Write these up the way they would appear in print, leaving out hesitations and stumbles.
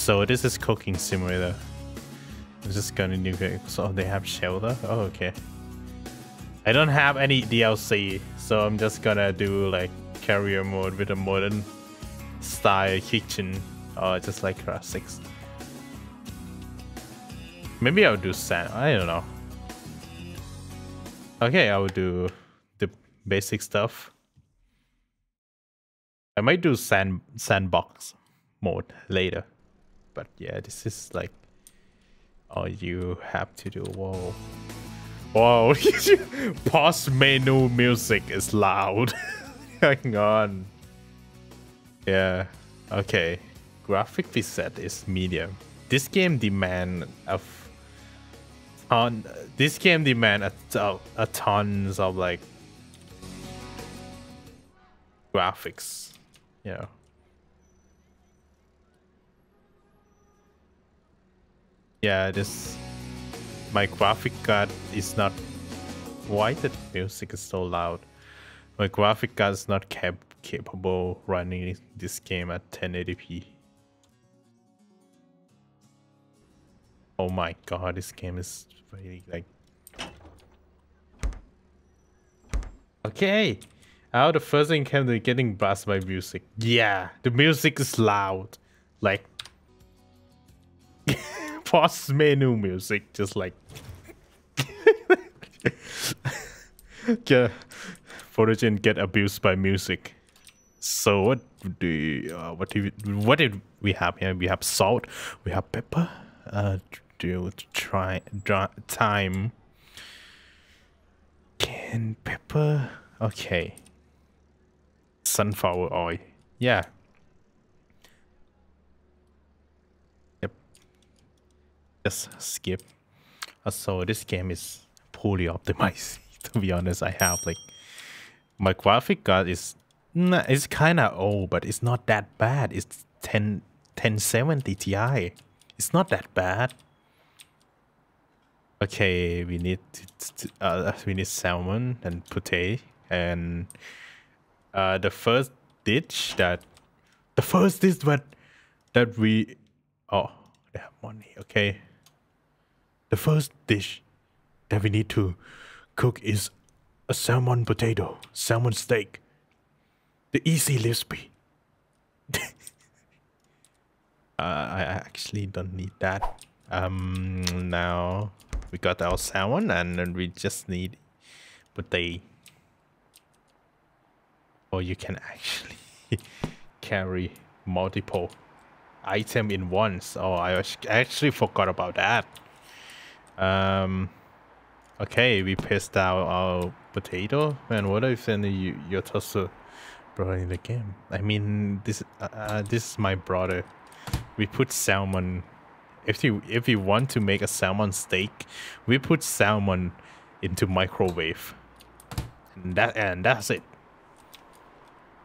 So this is Cooking Simulator. I'm just gonna new vehicles. Oh, they have shelter? Oh, okay. I don't have any DLC, so I'm just gonna do like career mode with a modern style kitchen. Oh, just like classics. Maybe I'll do sand, I don't know. Okay, I will do the basic stuff. I might do sandbox mode later. But yeah, this is like, oh, you have to do, whoa. Whoa, pause menu music is loud. Hang on. Yeah, okay. Graphic preset is medium. This game demand of a tons of like graphics, you know. Yeah, this my graphic card is not. Why the music is so loud? My graphic card is not capable running this game at 1080p. Oh my god, this game is really like. Okay, how the first thing came to getting buzzed by music. Yeah, the music is loud, like. Pause menu music, just like. Yeah, Protogen get abused by music. So what did we have here? We have salt, we have pepper. Thyme, canned pepper. Okay. Sunflower oil. Yeah. Just skip. So this game is poorly optimized. To be honest, I have like my graphic card is it's kind of old, but it's not that bad. It's 1070 Ti. It's not that bad. Okay, we need salmon and putty, and the first dish that we, oh, they have money. Okay. The first dish that we need to cook is a salmon potato, salmon steak. The easy recipe. I actually don't need that. Now we got our salmon, and then we just need potato. Or you can actually carry multiple items in once. Oh, I actually forgot about that. Okay, we pissed out our potato. Man, what if then your tosser brother in the game? I mean, this is my brother. We put salmon. If you want to make a salmon steak, we put salmon into microwave, and that's it.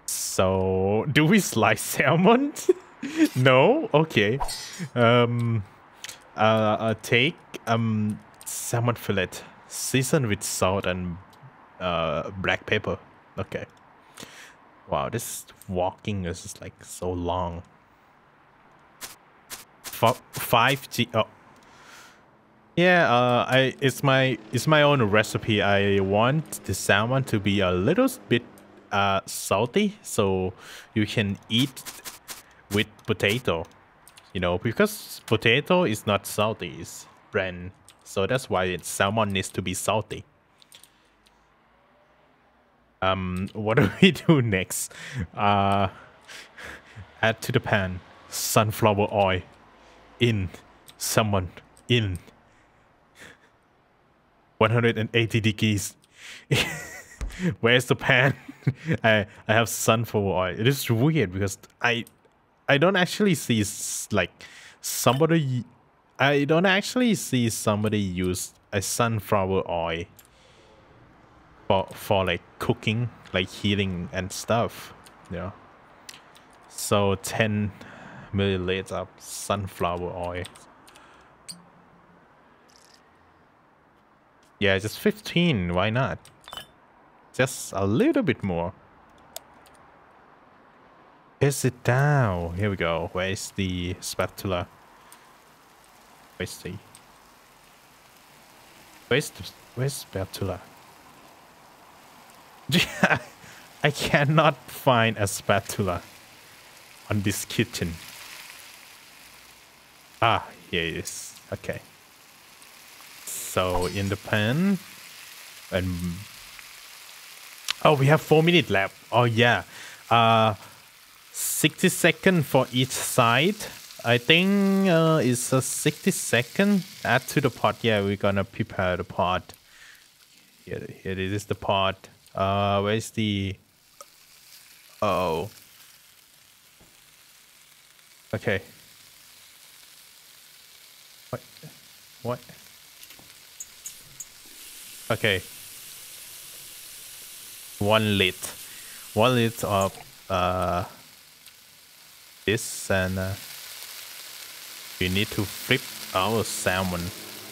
So do we slice salmon? No. Okay. Take salmon fillet, seasoned with salt and black pepper. Okay. Wow, this walking is just like so long. 5G. Oh, yeah. It's my own recipe. I want the salmon to be a little bit salty, so you can eat with potato. You know, because potato is not salty, it's bland. So that's why salmon needs to be salty. What do we do next? Add to the pan sunflower oil. In 180 degrees. Where's the pan? I have sunflower oil. It is weird because I don't actually see like somebody. I don't actually see somebody use a sunflower oil for like cooking, like heating and stuff. Yeah. So 10 milliliters of sunflower oil. Yeah, just 15. Why not? Just a little bit more. piss it down. Here we go. Where's the spatula? Where's the... Where's spatula? I cannot find a spatula on this kitchen. Ah, here it is. Okay. So in the pan, and oh, we have 4 minutes left. Oh yeah, 60 seconds for each side. I think it's a 60 seconds. Add to the pot. Yeah, we're gonna prepare the pot. Here it is, the pot. Where's the... Oh. Okay. What? What? Okay. 1 liter. 1 liter of this, and we need to flip our salmon.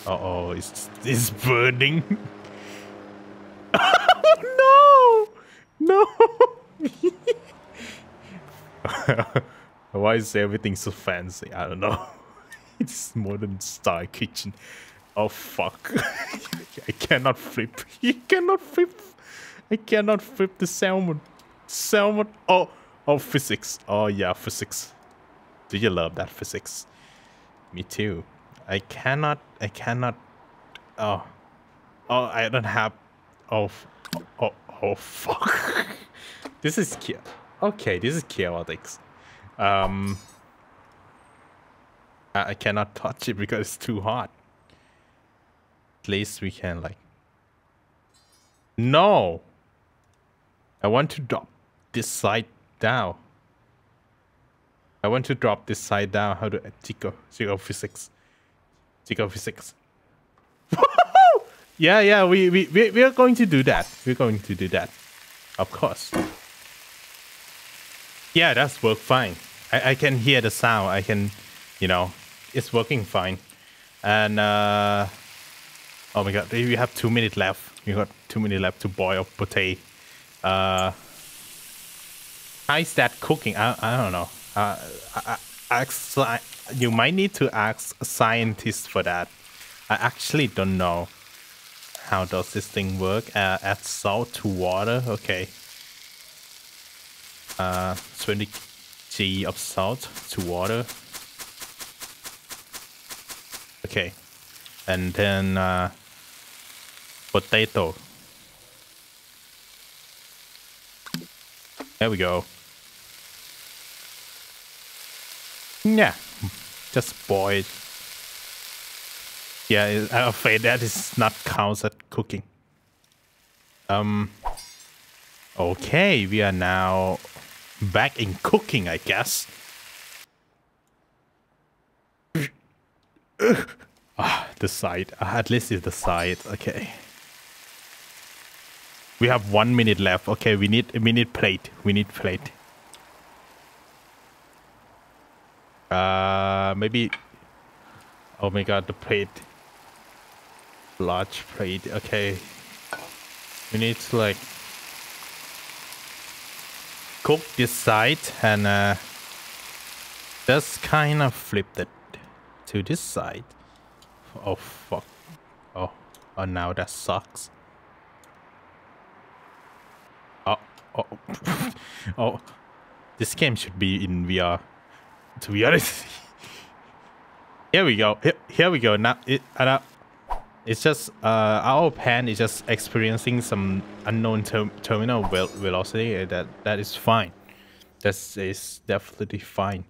Uh-oh, it's burning. No! Why is everything so fancy? I don't know. It's modern style kitchen. Oh fuck. I cannot flip. You cannot flip. I cannot flip the salmon. Salmon. Oh. Oh, physics. Oh yeah, physics. Do you love that physics? Me too. I cannot. Oh. Oh, I don't have. Oh. Oh. Oh fuck! This is cute. Okay, this is chaotic. I cannot touch it because it's too hot. At least we can like. No. I want to drop this side down. How do I tickle physics? Tickle physics. Yeah, yeah, we are going to do that. We're going to do that. Of course. Yeah, that's worked fine. I can hear the sound. I can, you know, it's working fine. And, oh my god, we have 2 minutes left. We got 2 minutes left to boil potato. How is that cooking? I don't know. You might need to ask a scientist for that. I actually don't know. How does this thing work? Add salt to water. Okay. 20 g of salt to water. Okay. And then potato. There we go. Yeah. Just boil it. Yeah, I'm afraid that is not counts at cooking. Okay, we are now back in cooking, I guess. Ah, the side. At least it's the side. Okay. We have 1 minute left. Okay, we need plate. Maybe. Oh my god, the plate. Large plate. Okay, we need to like cook this side and just kind of flip it to this side. Oh fuck. Oh now that sucks. Oh oh, this game should be in VR, to be honest. Here we go. Here we go. Now it's just our pan is just experiencing some unknown terminal velocity. That is fine. That is definitely fine.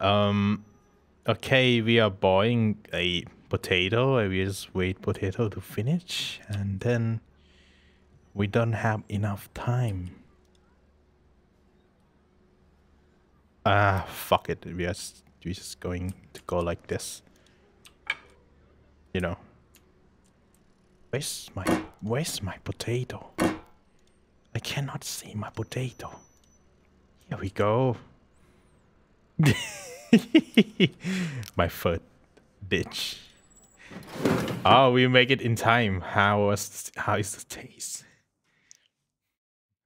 Okay, we are boiling a potato. I will just wait potato to finish, and then we don't have enough time. Ah, fuck it. We're just going to go like this. You know. Where's my potato? I cannot see my potato. Here we go. My third dish. Oh, we make it in time. How is the taste?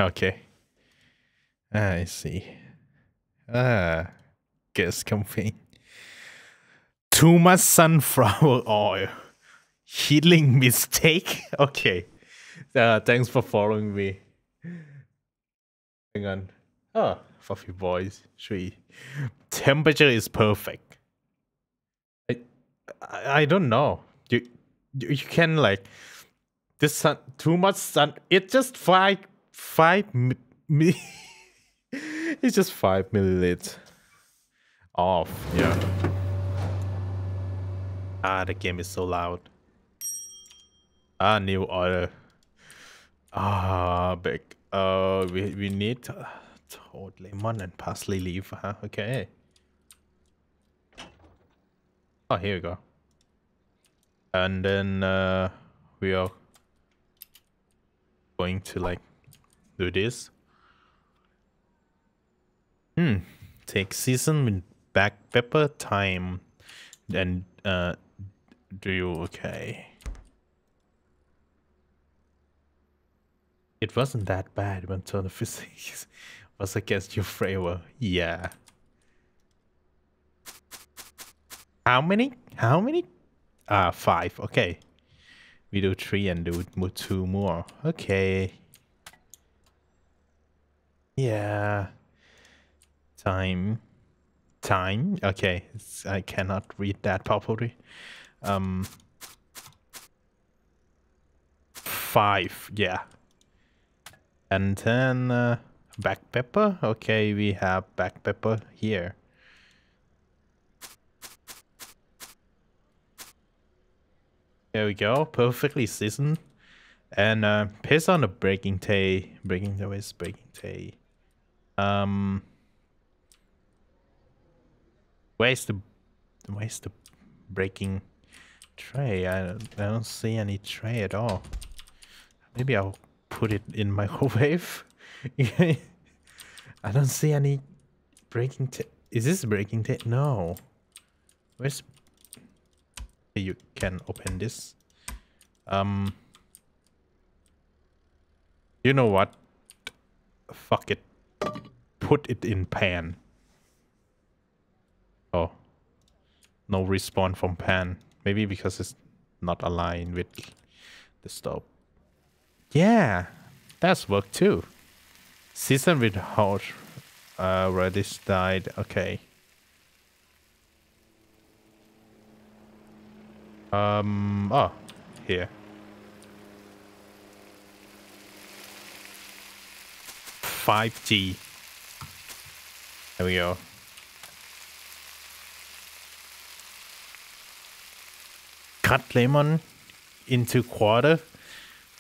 Okay. I see. Ah, gets comfy. Too much sunflower oil. Healing mistake? Okay. Thanks for following me. Hang on. Oh, fluffy boys. Sweet. Temperature is perfect. I don't know. You can like this sun, too much sun. It's just five milliliters off. Yeah. Ah, the game is so loud. Ah, new order. Ah, back. We need toad, lemon, and parsley leaf. Huh? Okay. Oh, here we go. And then we are going to like do this. Take season with black pepper, thyme, and do you okay? It wasn't that bad when the physics was against your flavor. Yeah. How many? How many? Five. Okay, we do 3 and do 2 more. Okay. Yeah. Time. Okay, I cannot read that properly. 5. Yeah. And then black pepper. Okay, we have black pepper here. There we go, perfectly seasoned. And paste on the breaking tea. Where's the breaking tray? I don't see any tray at all. Maybe I'll put it in microwave. I don't see any breaking tea. Is this breaking tea? No. Where's you can open this. You know what? Fuck it. Put it in pan. Oh. No respawn from pan. Maybe because it's not aligned with the stove. Yeah. That's work too. Season with hot radish dyed. Okay. Oh, here. 5G. There we go. Cut lemon into quarter.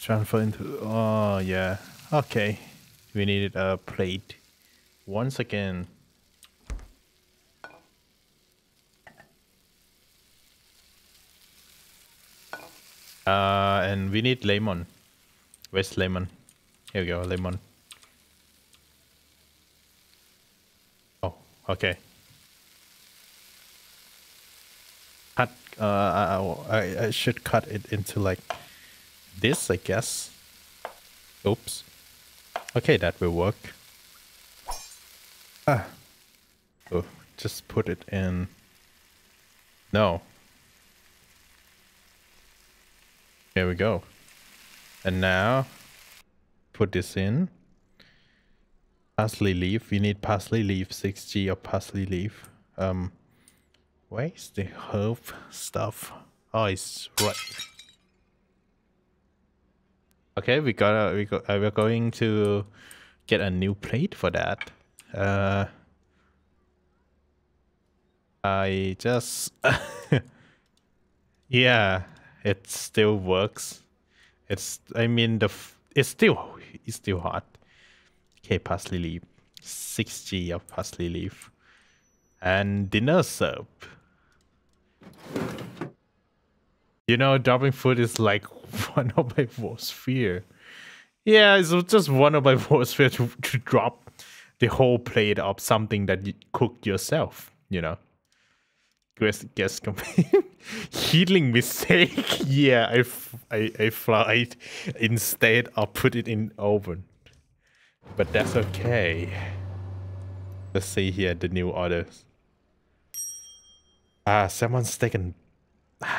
Transfer into... Oh, yeah. Okay. We needed a plate. Once again. And we need lemon. Where's lemon? Here we go, lemon. Oh, okay. Cut. I should cut it into like this, I guess. Oops. Okay, that will work. Ah. Oh, just put it in. No. There we go. And now put this in. Parsley leaf. We need parsley leaf, 6G of parsley leaf. Where's the herb stuff? Oh, it's right. Okay, we're going to get a new plate for that. I just yeah. It still works. It's, I mean, it's still hot. Okay, parsley leaf. 6G of parsley leaf. And dinner serve. You know, dropping food is like one of my worst fear. Yeah, it's just one of my worst fear to drop the whole plate of something that you cook yourself, you know. Guess healing mistake. Yeah, I fried instead. I'll put it in oven, but that's okay. Let's see here the new orders. Salmon steak and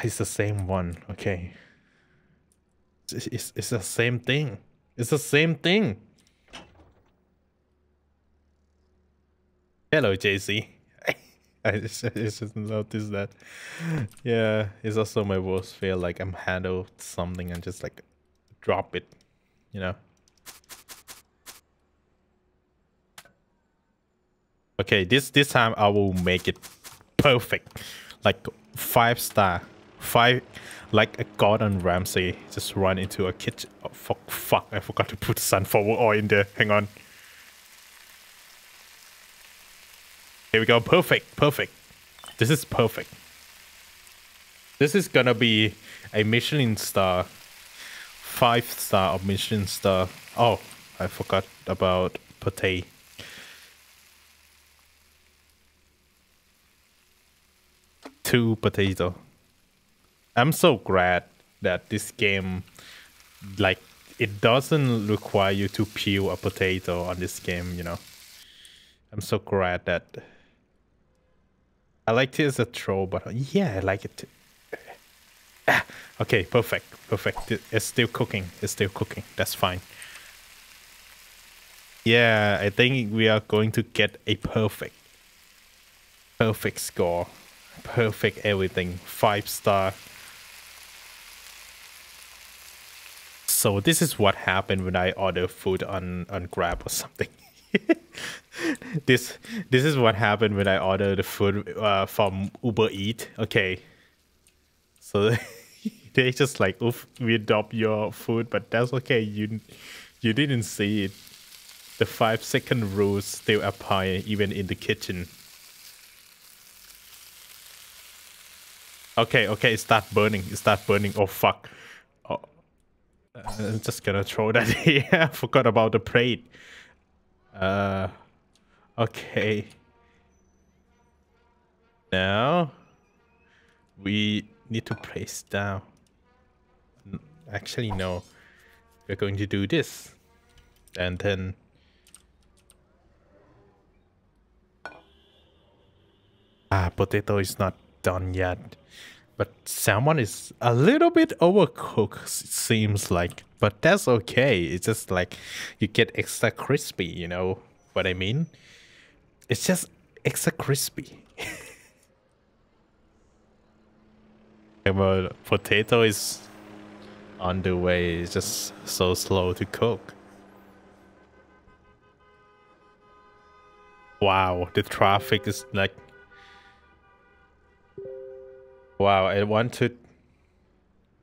it's the same one. Okay, it's the same thing. It's the same thing. Hello, JC. I just noticed that. Yeah, it's also my worst fear. Like I'm handled something and just like drop it, you know. Okay, this time I will make it perfect, like 5-star, 5, like a Gordon Ramsay just run into a kitchen. Oh, fuck! I forgot to put sunflower oil in there. Hang on. Here we go. Perfect, perfect. This is perfect. This is gonna be a Michelin star, 5-star or Michelin star. Oh, I forgot about pate. Two potato. I'm so glad that this game, like, it doesn't require you to peel a potato on this game, you know. I'm so glad that I liked it as a troll, but yeah, I like it too. Ah, okay, perfect, perfect. It's still cooking. It's still cooking. That's fine. Yeah, I think we are going to get a perfect score. Perfect everything. 5-star. So this is what happened when I order food on Grab or something. This is what happened when I order the food from Uber Eats. Okay, so they just like, oof, we adopt your food, but that's okay. You didn't see it. The 5-second rules still apply even in the kitchen. Okay, it starts burning. It starts burning. Oh, fuck. Oh, I'm just gonna throw that here. I forgot about the plate. Okay. Now, we need to place down. Actually, no. We're going to do this. And then... Ah, potato is not done yet, but salmon is a little bit overcooked, it seems like, but that's okay. It's just like you get extra crispy, you know what I mean? It's just extra crispy. Well, potato is on the way. It's just so slow to cook. Wow, the traffic is like, wow, I want to...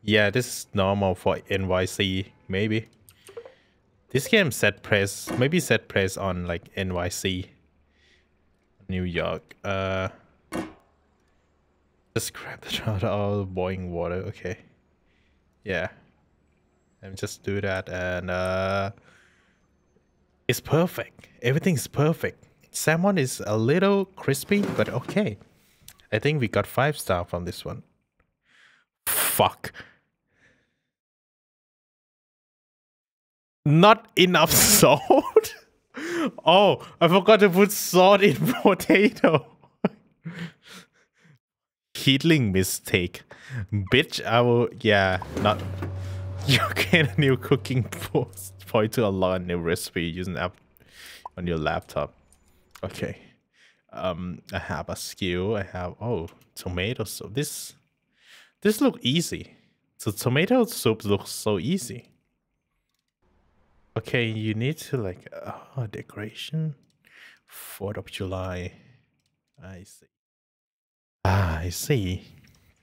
Yeah, this is normal for NYC, maybe. This game set press, maybe set press on like NYC, New York. Just grab the shot of boiling water, okay. Yeah. And just do that and it's perfect. Everything's perfect. Salmon is a little crispy, but okay. I think we got 5-star from this one. Fuck. Not enough salt? Oh, I forgot to put salt in potato. Heatling mistake. Bitch, I will... Yeah, not... You get a new cooking point to allow a new recipe using app on your laptop. Okay. I have a skill. I have, oh, tomato soup. This look easy. So tomato soup looks so easy. Okay, you need to like, oh, decoration. 4th of July. I see. Ah, I see.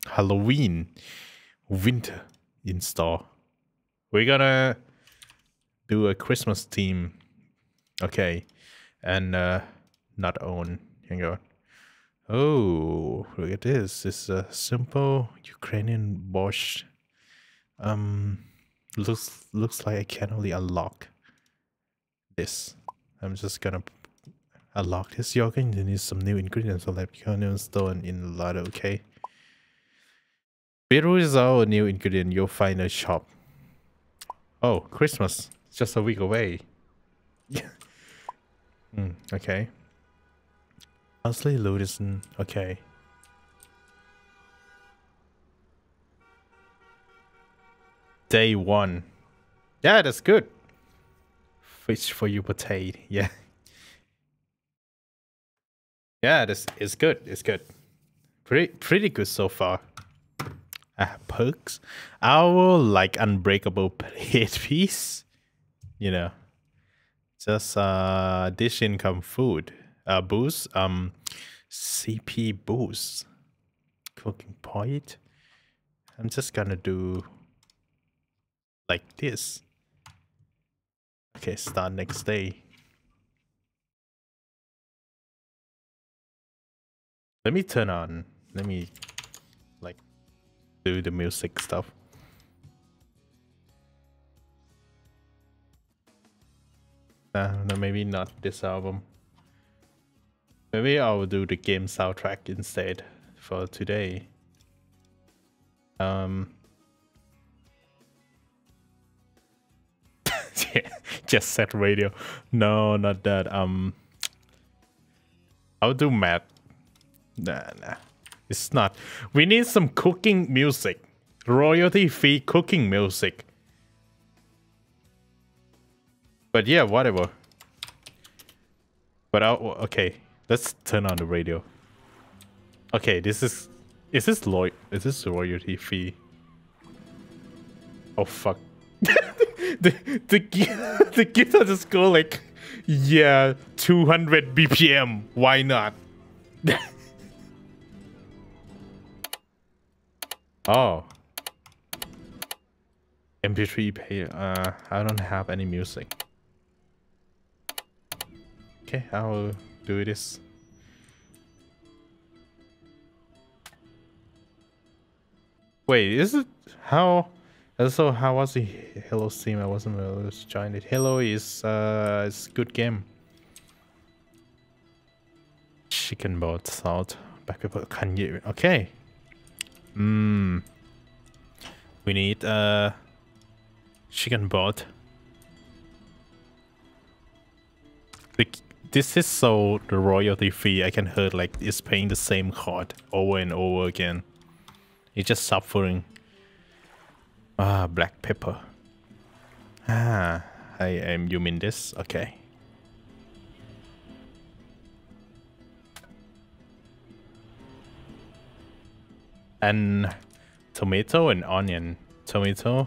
Halloween. Winter in store. We're gonna do a Christmas theme. Okay. And not own. Hang on. Oh, look at this. It's a simple Ukrainian borscht. Looks like I can only unlock this. I'm just gonna unlock this yogurt. You need some new ingredients, so like onion, stone in a lot. Okay. Beetroot is our new ingredient. You'll find a shop. Oh, Christmas. It's just a week away. Okay. Housley Ludison, okay. Day one. Yeah, that's good. Fish for you potato, yeah. Yeah, this is good, it's good. Pretty good so far. Perks. Our, like, unbreakable plate piece. You know. Just, dish income food. Boost. CP boost. Cooking point. I'm just gonna do... like this. Okay, start next day. Let me turn on. Let me, like, do the music stuff. No, maybe not this album. Maybe I'll do the game soundtrack instead for today. Yeah, just set radio. No, not that. I'll do math. Nah. It's not. We need some cooking music. Royalty free cooking music. But yeah, whatever. But I'll, okay, let's turn on the radio. Okay, is this royalty free? Oh fuck. The guitar just go like, yeah, 200 BPM. Why not? Oh. MP3 player. I don't have any music. Okay, I'll do this. Wait, is it how? Also, how was the Hello stream? I wasn't really trying it. Hello is good game. Chicken boat salt back up. Can you? Okay. We need chicken boat. This is so the royalty fee. I can hear like it's paying the same chord over and over again. It's just suffering. Ah, black pepper. Ah, you mean this? Okay. And tomato and onion. Tomato.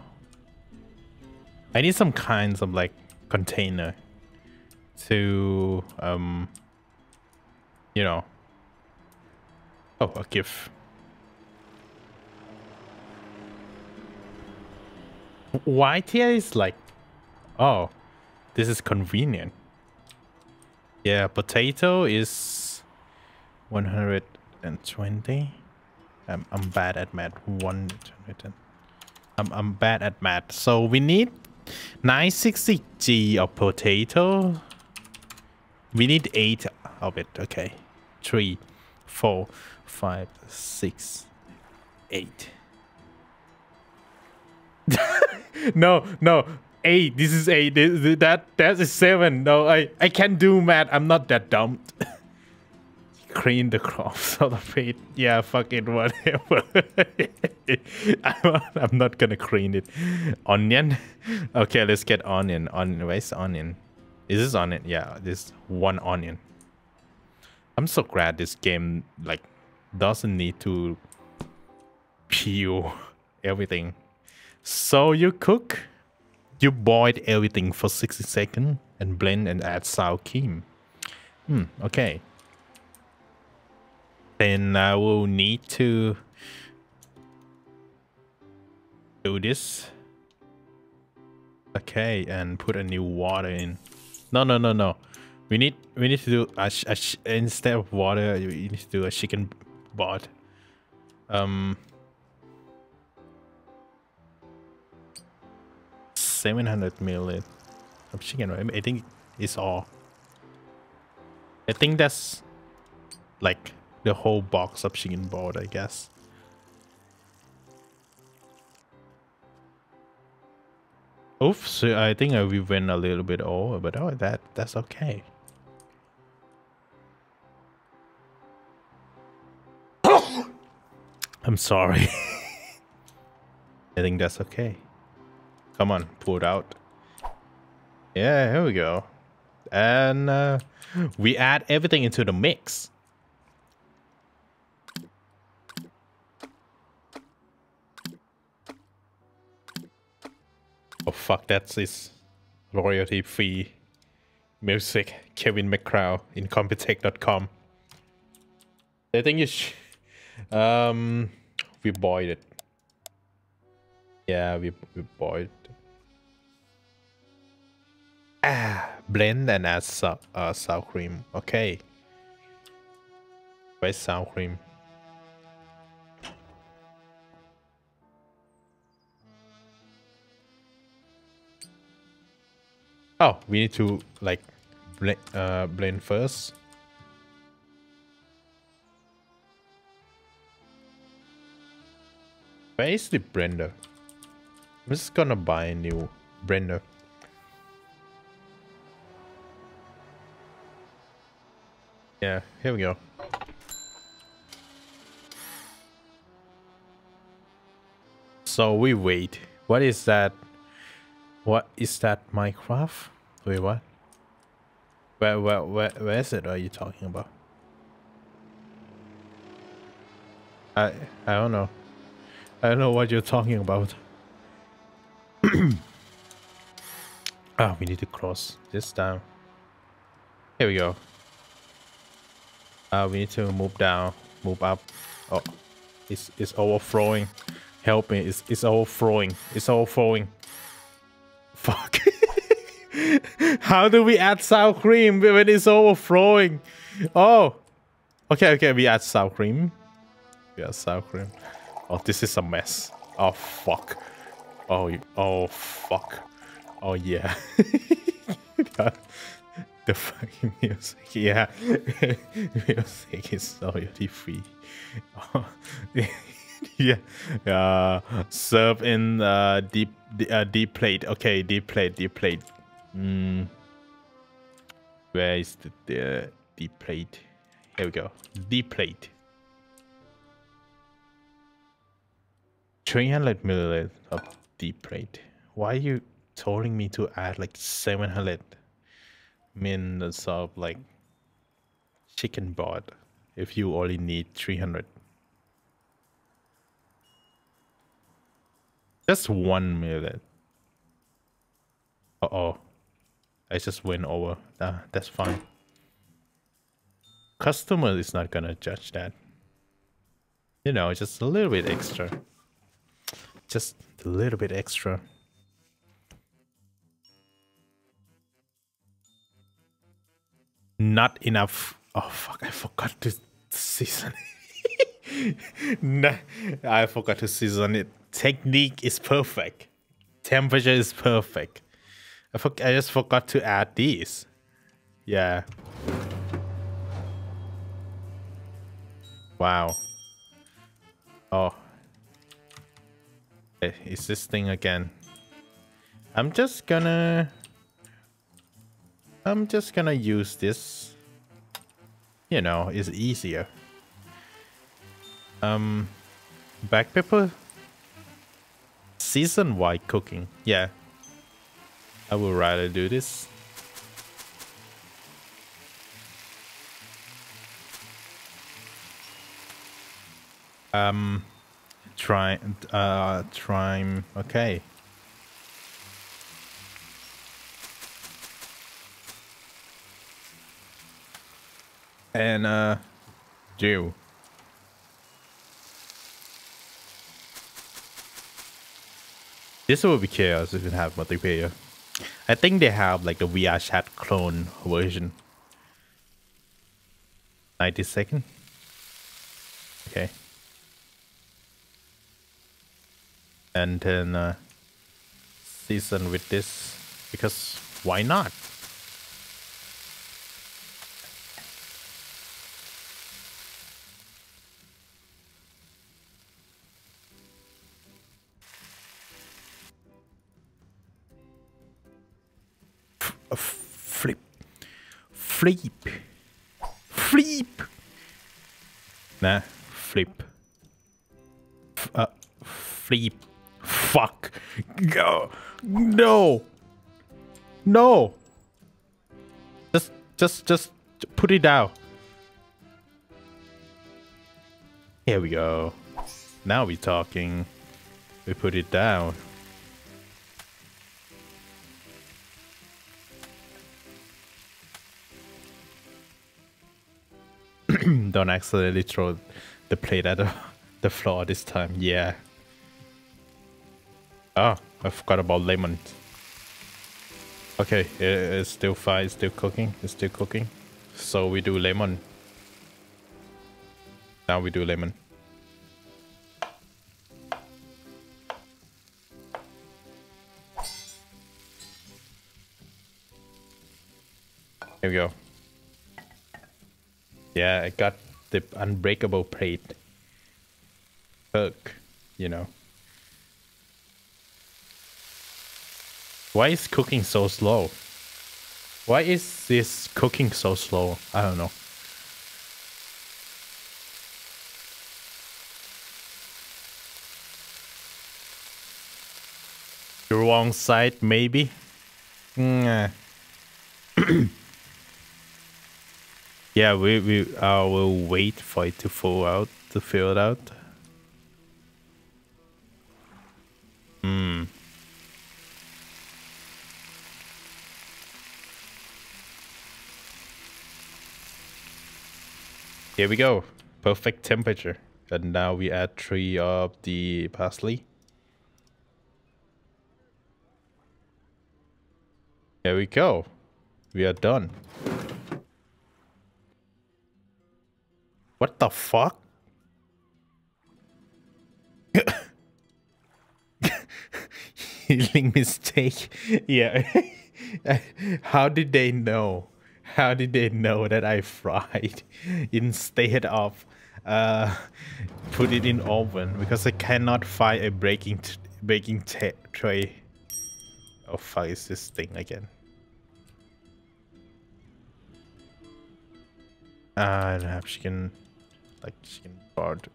I need some kinds of like container to, you know. Oh, a gift. White here is like, oh, this is convenient. Yeah, potato is 120. I'm bad at math. 110. I'm bad at math. So we need 960 G of potato. We need 8 of it. Okay, 3, 4, 5, 6, 8. No, 8. This is 8. That is 7. No, I can't do math. I'm not that dumb. Clean the crops out of it. Yeah, fuck it, whatever. I'm not gonna clean it. Onion. Okay, let's get onion. Where's onion? Is this onion? Yeah, this one onion. I'm so glad this game like doesn't need to peel everything. So you cook, you boiled everything for 60 seconds and blend and add sour cream. Okay. Then I will need to do this. Okay, and put a new water in. No. We need to do instead of water, you need to do a chicken bot. Um, 700 ml of chicken, right? I think it's all. I think that's like the whole box of chicken board, I guess. Oof, so I think we went a little bit over, but oh, that's okay. I'm sorry. I think that's okay. Come on, pull it out. Yeah, here we go. And we add everything into the mix. Oh fuck, that's his royalty free music, Kevin McCrow in Computech.com. I think you should, we boiled it. Yeah, we boiled it. Ah, blend and add sour cream. Okay. Where's sour cream? Oh, we need to like blend first. Where is the blender? I'm just gonna buy a new blender. Yeah, here we go. So we wait. What is that? What is that, Minecraft? Wait, what? Where is it? Are you talking about? I don't know. I don't know what you're talking about. Ah, we need to cross this down. Here we go. We need to move down, move up. Oh, it's overflowing. Help me! It's overflowing. It's overflowing. Fuck. How do we add sour cream when it's overflowing? Oh, okay, okay. We add sour cream. We add sour cream. Oh, this is a mess. Oh fuck. Oh, oh fuck. Oh yeah. The fucking music, yeah. Music is royalty free. Oh. Yeah. Serve in deep plate. Okay, deep plate, deep plate. Where is the deep plate? Here we go. Deep plate. 300 ml of deep plate. Why are you telling me to add like 700? Minutes of like chicken board if you only need 300. Just 1 minute. Uh-oh, I just went over. Nah, that's fine. Customer is not gonna judge that, you know. Just a little bit extra, just a little bit extra. Not enough. Oh fuck, I forgot to season it. Nah, I forgot to season it. Technique is perfect. Temperature is perfect. I just forgot to add these. Yeah. Wow. Oh. It's this thing again. I'm just gonna use this. You know, it's easier. Black pepper? Season while cooking. Yeah. I would rather do this. Thyme. Okay. And Jew. This will be chaos if it have multiplayer. I think they have like a VR chat clone version. 90 seconds. Okay. And then season with this because why not? Flip. Free. Fuck. Go. No. No. Just put it down. Here we go. Now we're talking. We put it down. Don't accidentally throw the plate at the floor this time. Yeah. Oh, I forgot about lemon. Okay, it's still fire, it's still cooking, it's still cooking. So we do lemon. Now we do lemon. Here we go. Yeah, I got the unbreakable plate. Hook, you know. Why is cooking so slow? Why is this cooking so slow? I don't know. The wrong side, maybe? Nah. Yeah, I will wait for it to fill out. Here we go. Perfect temperature. And now we add 3 of the parsley. There we go. We are done. What the fuck? Healing mistake. Yeah. How did they know? How did they know that I fried instead of put it in oven? Because I cannot find a baking tray. Oh fuck, is this thing again? I don't have chicken, like chicken part.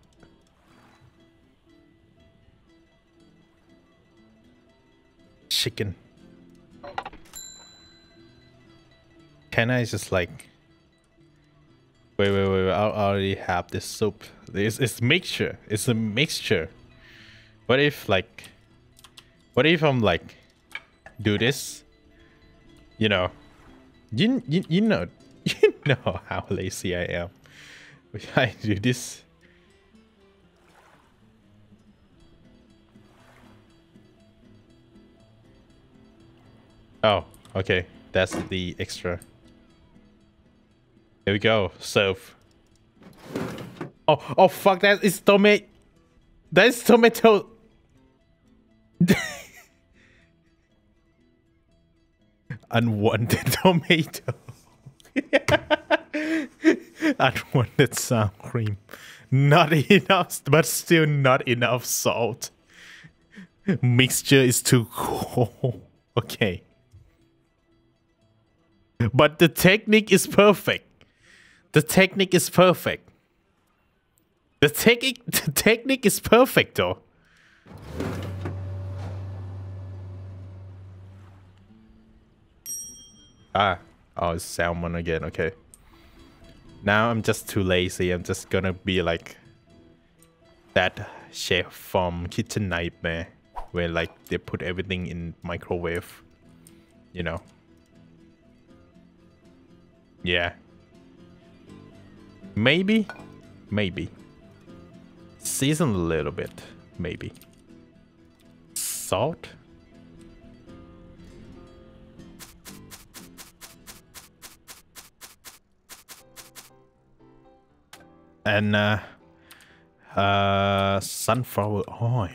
Chicken. Can I just like... Wait, I already have this soup. It's mixture. It's a mixture. What if like... What if I'm like... Do this? You know. You know. You know how lazy I am. If I do this... Oh, okay. That's the extra. Here we go. Serve. Oh fuck, that is tomato. That is tomato. Unwanted tomato. Unwanted sour cream. Not enough, but still not enough salt. Mixture is too cold. Okay. But the technique is perfect. The technique is perfect. The technique is perfect though. Ah, oh, it's salmon again, okay. Now I'm just too lazy. I'm just gonna be like that chef from Kitchen Nightmare where like they put everything in microwave, you know. Yeah. Maybe. Season a little bit, maybe. Salt? And sunflower oil.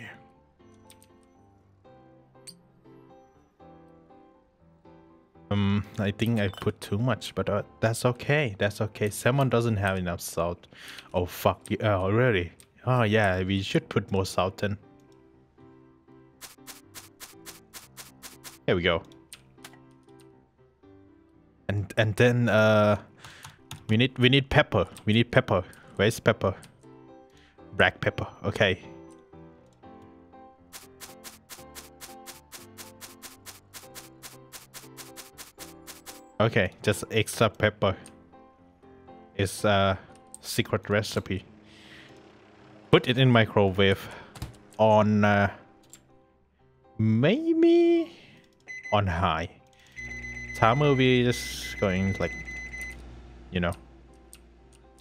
I think I put too much, but that's okay. That's okay. Salmon doesn't have enough salt. Oh fuck! Oh really? Oh yeah, we should put more salt in. Here we go. And then we need pepper. Where's pepper? Black pepper. Okay. Okay, just extra pepper. It's a secret recipe. Put it in microwave on maybe on high. Timer we're just going like, you know,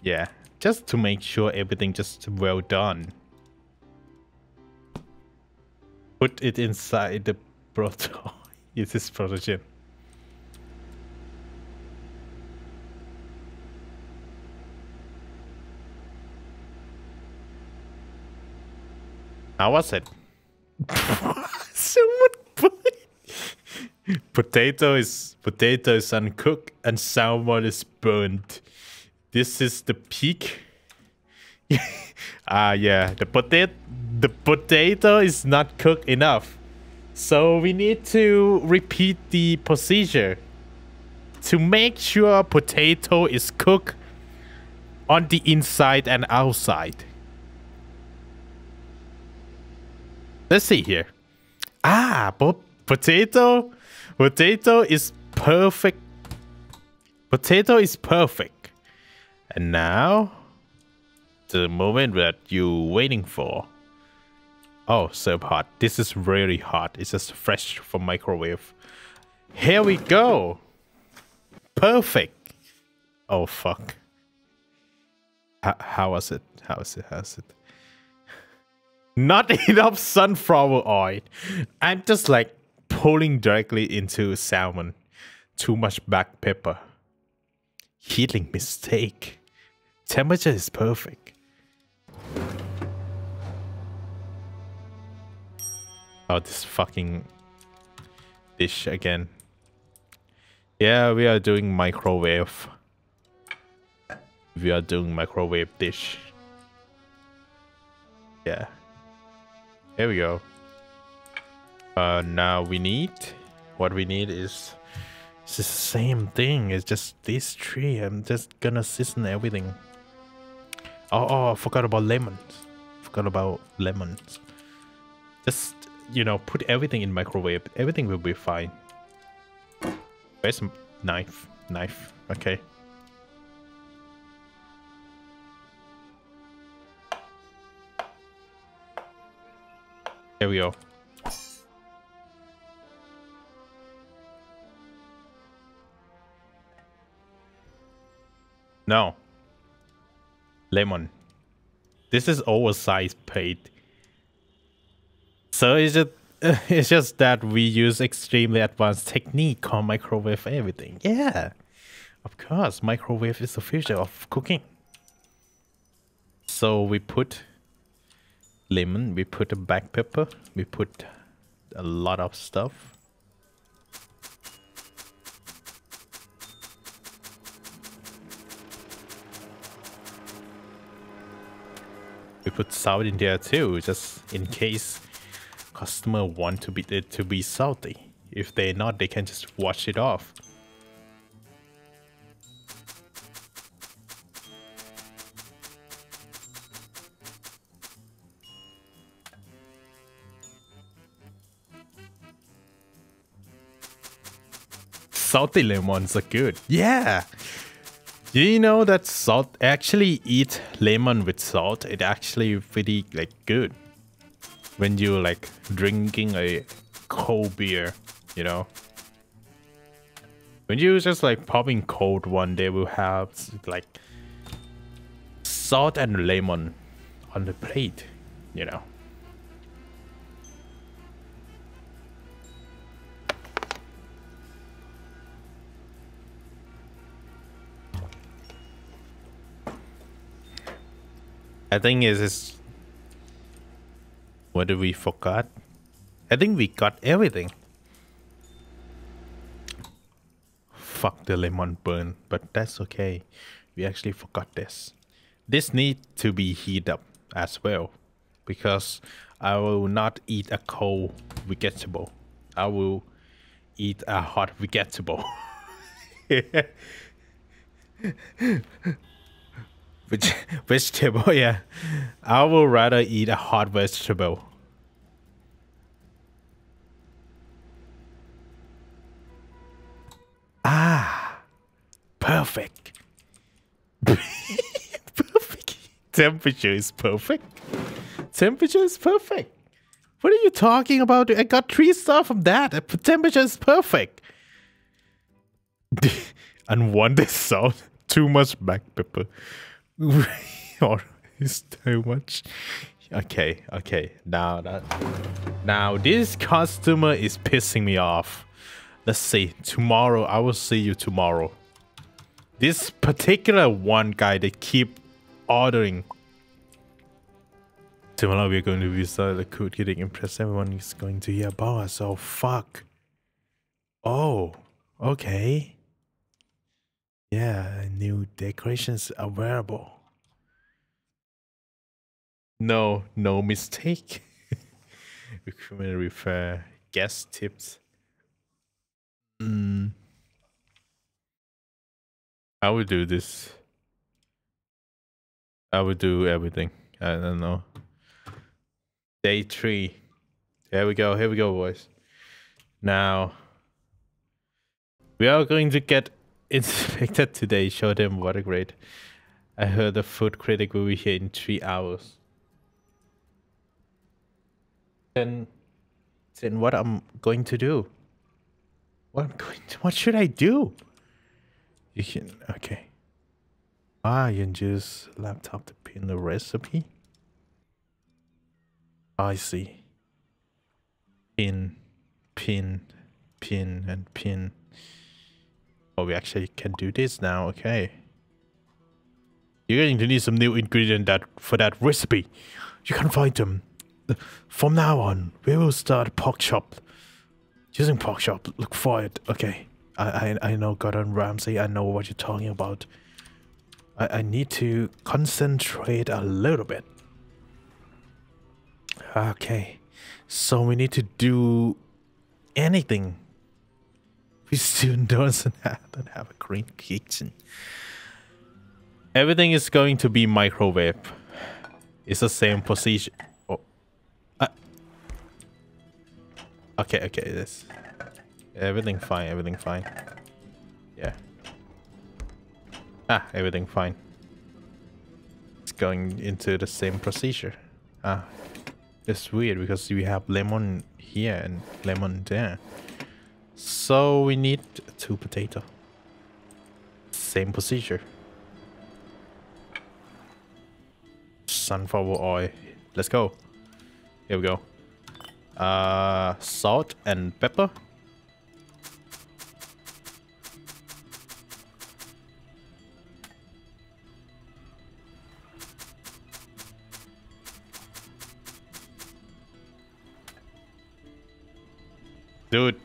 yeah, just to make sure everything just well done. Put it inside the proto. Is this Protogen? How was it? So much potato is uncooked and salmon is burnt. This is the peak. Ah, yeah, the potato is not cooked enough, so we need to repeat the procedure to make sure potato is cooked on the inside and outside. Let's see here. Ah, but potato is perfect. Potato is perfect. And now, the moment that you're waiting for. Oh, so hot. This is really hot. It's just fresh from microwave. Here we go. Perfect. Oh, fuck. How was it? How was it? How was it? Not enough sunflower oil. I'm just like pulling directly into salmon. Too much black pepper. Heating mistake. Temperature is perfect. Oh, this fucking dish again. Yeah, we are doing microwave. We are doing microwave dish. Yeah. Here we go. Now we need... What we need is... It's the same thing. It's just this tree. I'm just gonna season everything. Oh, I forgot about lemons. Forgot about lemons. Just, you know, put everything in microwave. Everything will be fine. Where's the knife? Knife. Okay. There we go. No. Lemon. This is oversized plate. So it's just that we use extremely advanced technique on microwave everything. Yeah. Of course, microwave is the future of cooking. So we put lemon, we put a black pepper, we put a lot of stuff. We put salt in there too, just in case customer want to be it to be salty. If they're not, they can just wash it off. Salty lemons are good. Yeah. You know that salt, actually eat lemon with salt. It actually really like good when you like drinking a cold beer, you know. When you just like popping cold one, they will have like salt and lemon on the plate, you know. I think is what did we forgot? I think we got everything. Fuck, the lemon burn, but that's okay. We actually forgot this. This needs to be heated up as well, because I will not eat a cold vegetable. I will eat a hot vegetable. Vegetable, yeah. I would rather eat a hot vegetable. Ah, perfect. Perfect. Temperature is perfect. Temperature is perfect. What are you talking about? I got 3 stars from that. The temperature is perfect. Unwanted sound. Too much black pepper. Or is too much? Okay, okay. Now this customer is pissing me off. Let's see. Tomorrow, I will see you tomorrow. This particular one guy, they keep ordering. Tomorrow we're going to be starting the code getting impressed. Everyone is going to hear about us. Oh, fuck. Oh, okay. Yeah, new decorations are wearable. No, no mistake. Recruitment repair, guest tips. I will do this. I will do everything. I don't know. Day 3. Here we go, boys. Now, we are going to get inspected today. Show them what a great. I heard the food critic will be here in 3 hours. Then what I'm going to do? What should I do? You can, okay. Ah, you can use laptop to pin the recipe. I see. Pin, and pin. Oh, we actually can do this now, okay. You're going to need some new ingredient for that recipe. You can find them. From now on, we will start pork chop. Using pork chop, look for it. Okay, I know Gordon Ramsay. I know what you're talking about. I need to concentrate a little bit. Okay, so we need to do anything. We still don't have a green kitchen. Everything is going to be microwave. It's the same position. Okay, okay, this. Everything fine, everything fine. Yeah. Ah, everything fine. It's going into the same procedure. Ah. It's weird because we have lemon here and lemon there. So we need 2 potatoes. Same procedure. Sunflower oil. Let's go. Here we go. Salt and pepper. Dude.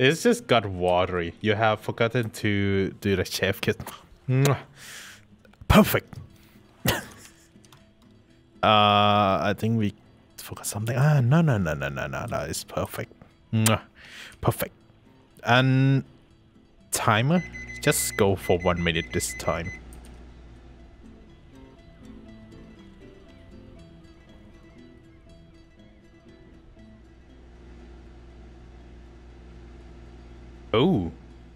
It's just got watery. You have forgotten to do the chef kiss. Perfect. I think we forgot something. Ah, no, it's perfect. Perfect. And timer, just go for 1 minute this time. Oh,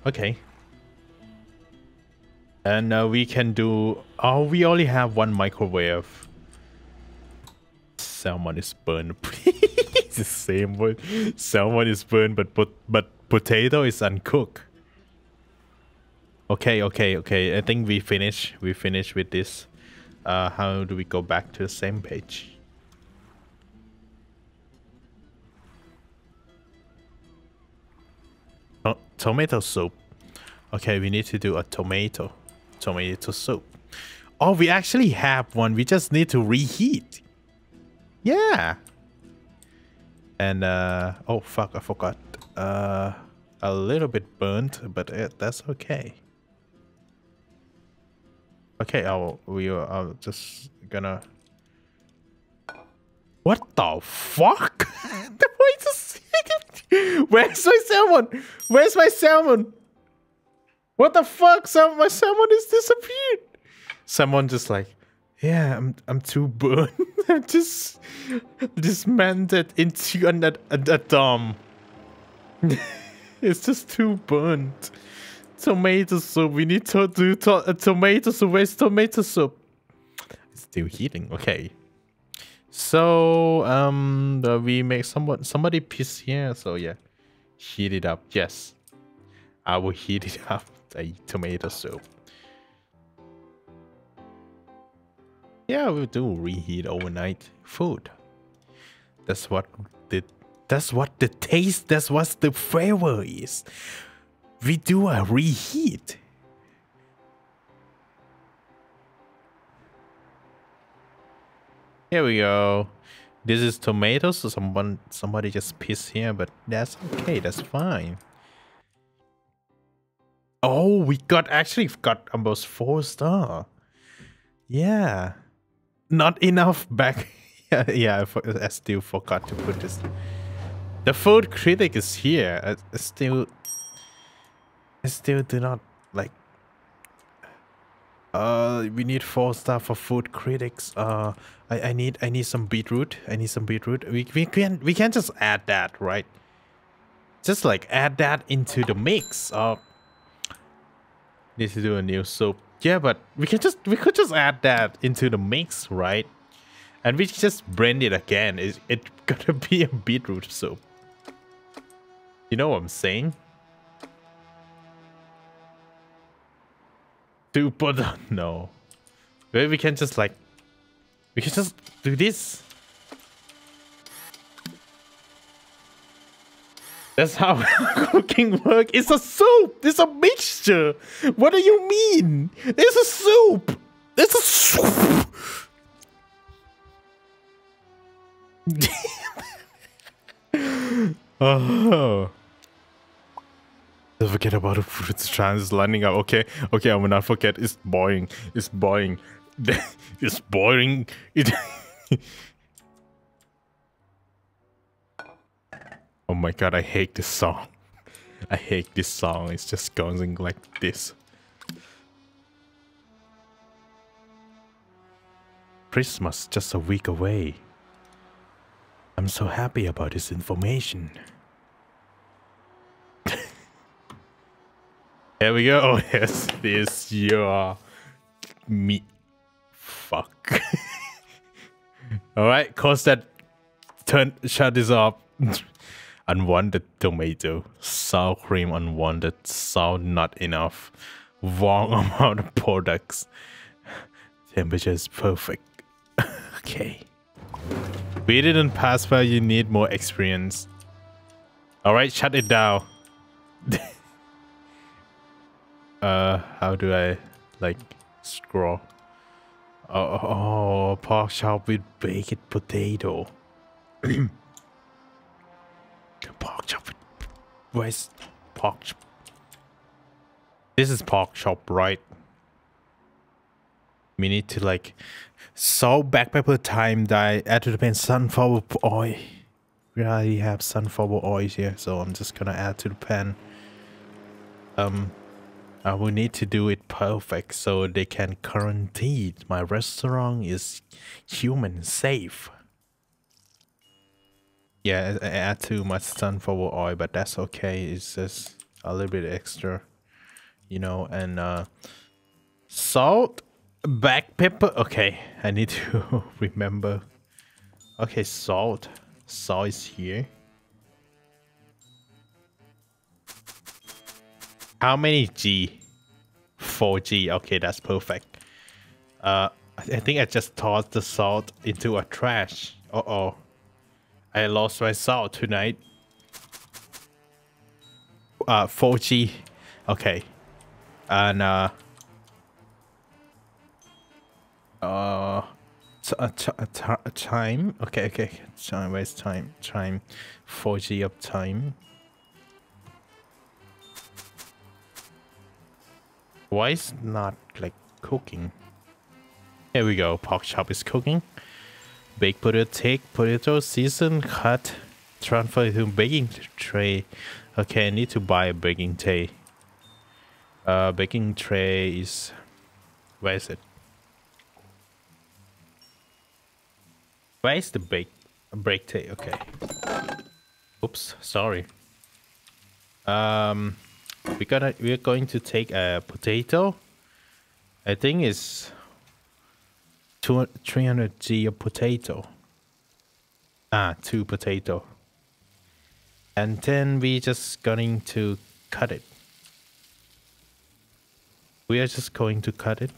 okay. And we can do, oh, we only have 1 microwave. Salmon is burned. It's the same word. Salmon is burned, but potato is uncooked. Okay, okay, okay. I think we finish. We finish with this. How do we go back to the same page? Oh, tomato soup. Okay, we need to do a tomato soup. Oh, we actually have one. We just need to reheat. Yeah. And oh fuck, I forgot. A little bit burnt, but that's okay. Okay, we are just gonna. What the fuck? Where's my salmon? Where's my salmon? What the fuck? My salmon has disappeared. Someone just like. Yeah, I'm too burned. I'm just dismantled into a dumb. It's just too burnt. Tomato soup. We need to do tomato soup. Where's tomato soup? It's still heating. Okay. So we make somebody piss here. So yeah, heat it up. Yes, I will heat it up. A tomato soup. Yeah, we do reheat overnight food. That's what the taste. That's what the flavor is. We do a reheat. Here we go. This is tomatoes, so somebody just pissed here, but that's okay, that's fine. Oh, we got almost 4-star. Yeah. Not enough back. Yeah, I still forgot to put this. The food critic is here. I still do not like. We need 4-star for food critics. I need some beetroot. We can just add that, right? Just like add that into the mix. Need to do a new soup. Yeah, but we could just add that into the mix, right? And we just blend it again. It's gonna be a beetroot soup. You know what I'm saying? No. Maybe we can just like... We can just do this. That's how cooking works. It's a soup. It's a mixture. What do you mean? It's a soup. It's a soup. Oh. Don't forget about the food. It's lining up. Okay. Okay, I will not forget. It's boiling. It's boiling. It's boiling. Oh my god, I hate this song. I hate this song. It's just going like this. Christmas just a week away. I'm so happy about this information. There we go. Oh yes, this you are me. Fuck. Alright, cause that turn shut this off. Unwanted tomato, sour cream unwanted, sour not enough, wrong amount of products, temperature is perfect. Okay, we didn't pass by, you need more experience. All right, shut it down. How do I like scroll? Oh, pork chop with baked potato. Pork chop. Where's pork chop? This is pork chop, right? We need to like salt, black pepper, thyme, dye, add to the pan, sunflower oil. We already have sunflower oil here, so I'm just gonna add to the pan. I will need to do it perfect so they can guarantee my restaurant is human safe. Yeah, I add too much sunflower oil, but that's okay. It's just a little bit extra, you know. And salt, black pepper. Okay, I need to remember. Okay, salt. Salt is here. How many G? 4G. Okay, that's perfect. I think I just tossed the salt into a trash. Uh-oh. I lost my salt tonight. 4G. Okay. And time. Okay, okay. Time. Where's time? Time. 4G of time. Why is not like cooking? Here we go. Pork chop is cooking. Bake potato, take potato, season, cut, transfer to baking tray. Okay, I need to buy a baking tray. Baking tray is... Where is it? Where is the break tray? Okay. Oops, sorry. We're going to take a potato. I think it's 300g of potato. Ah, 2 potato. And then we just going to cut it. We are just going to cut it.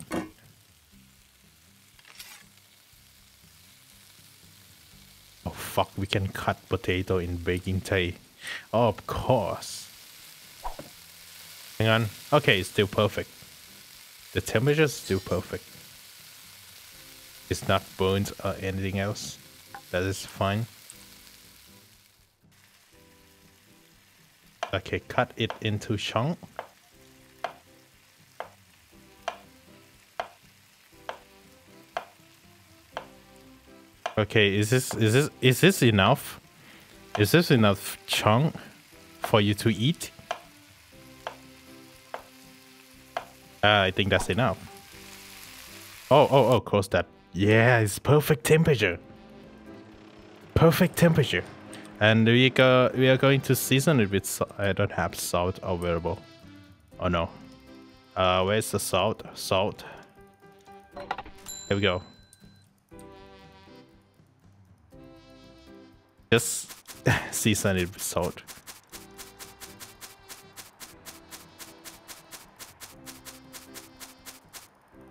Oh fuck, we can cut potato in baking tray. Oh, of course. Hang on. Okay, it's still perfect. The temperature is still perfect. It's not burnt or anything else. That is fine. Okay, cut it into chunks. Okay, is this enough? Is this enough chunk for you to eat? I think that's enough. Oh, close that. Yeah, it's perfect temperature. Perfect temperature. And we are going to season it with salt. I don't have salt available. Oh no. Where's the salt? Salt. Here we go. Just season it with salt.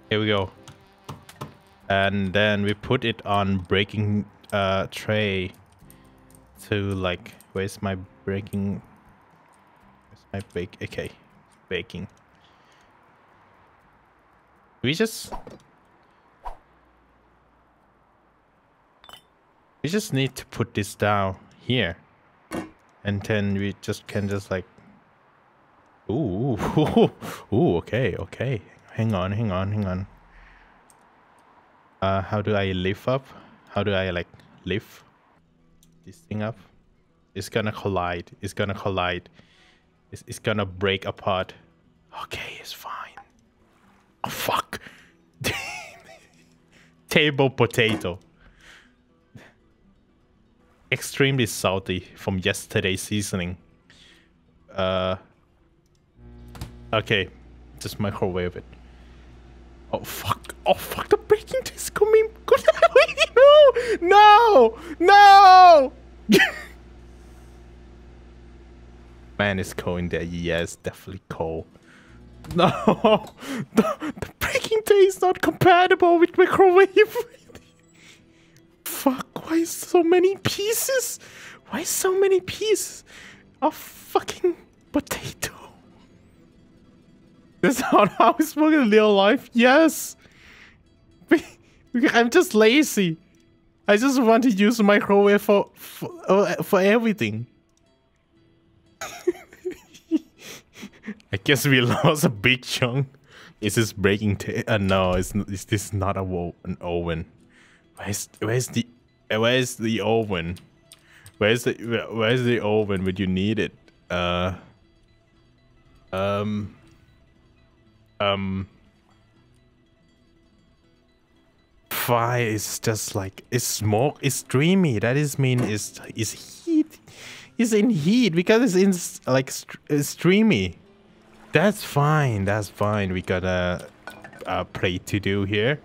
Here we go. And then we put it on baking tray to like, where's my baking? Where's my bake? Okay, baking. We just need to put this down here, and then we just can just like, ooh, okay, hang on. How do I lift up? How do I like lift this thing up? It's gonna collide. It's gonna break apart. Okay, it's fine. Oh fuck! Table potato. Extremely salty from yesterday's seasoning. Okay, just microwave it. Oh fuck, the baking is coming. No! Man, it's cold in there. Yes, definitely cold. No, the baking tray is not compatible with microwave. Fuck, why so many pieces? Why so many pieces of fucking potato? That's not how it's working in real life. Yes! I'm just lazy. I just want to use the microwave for everything. I guess we lost a big chunk. Is this breaking no, is this not an oven? Where's the oven? Where's the oven when you need it? Fire is just like, it's smoke, it's dreamy. That is mean is heat. It's in heat because it's in like streamy. That's fine. That's fine. We got a plate to do here.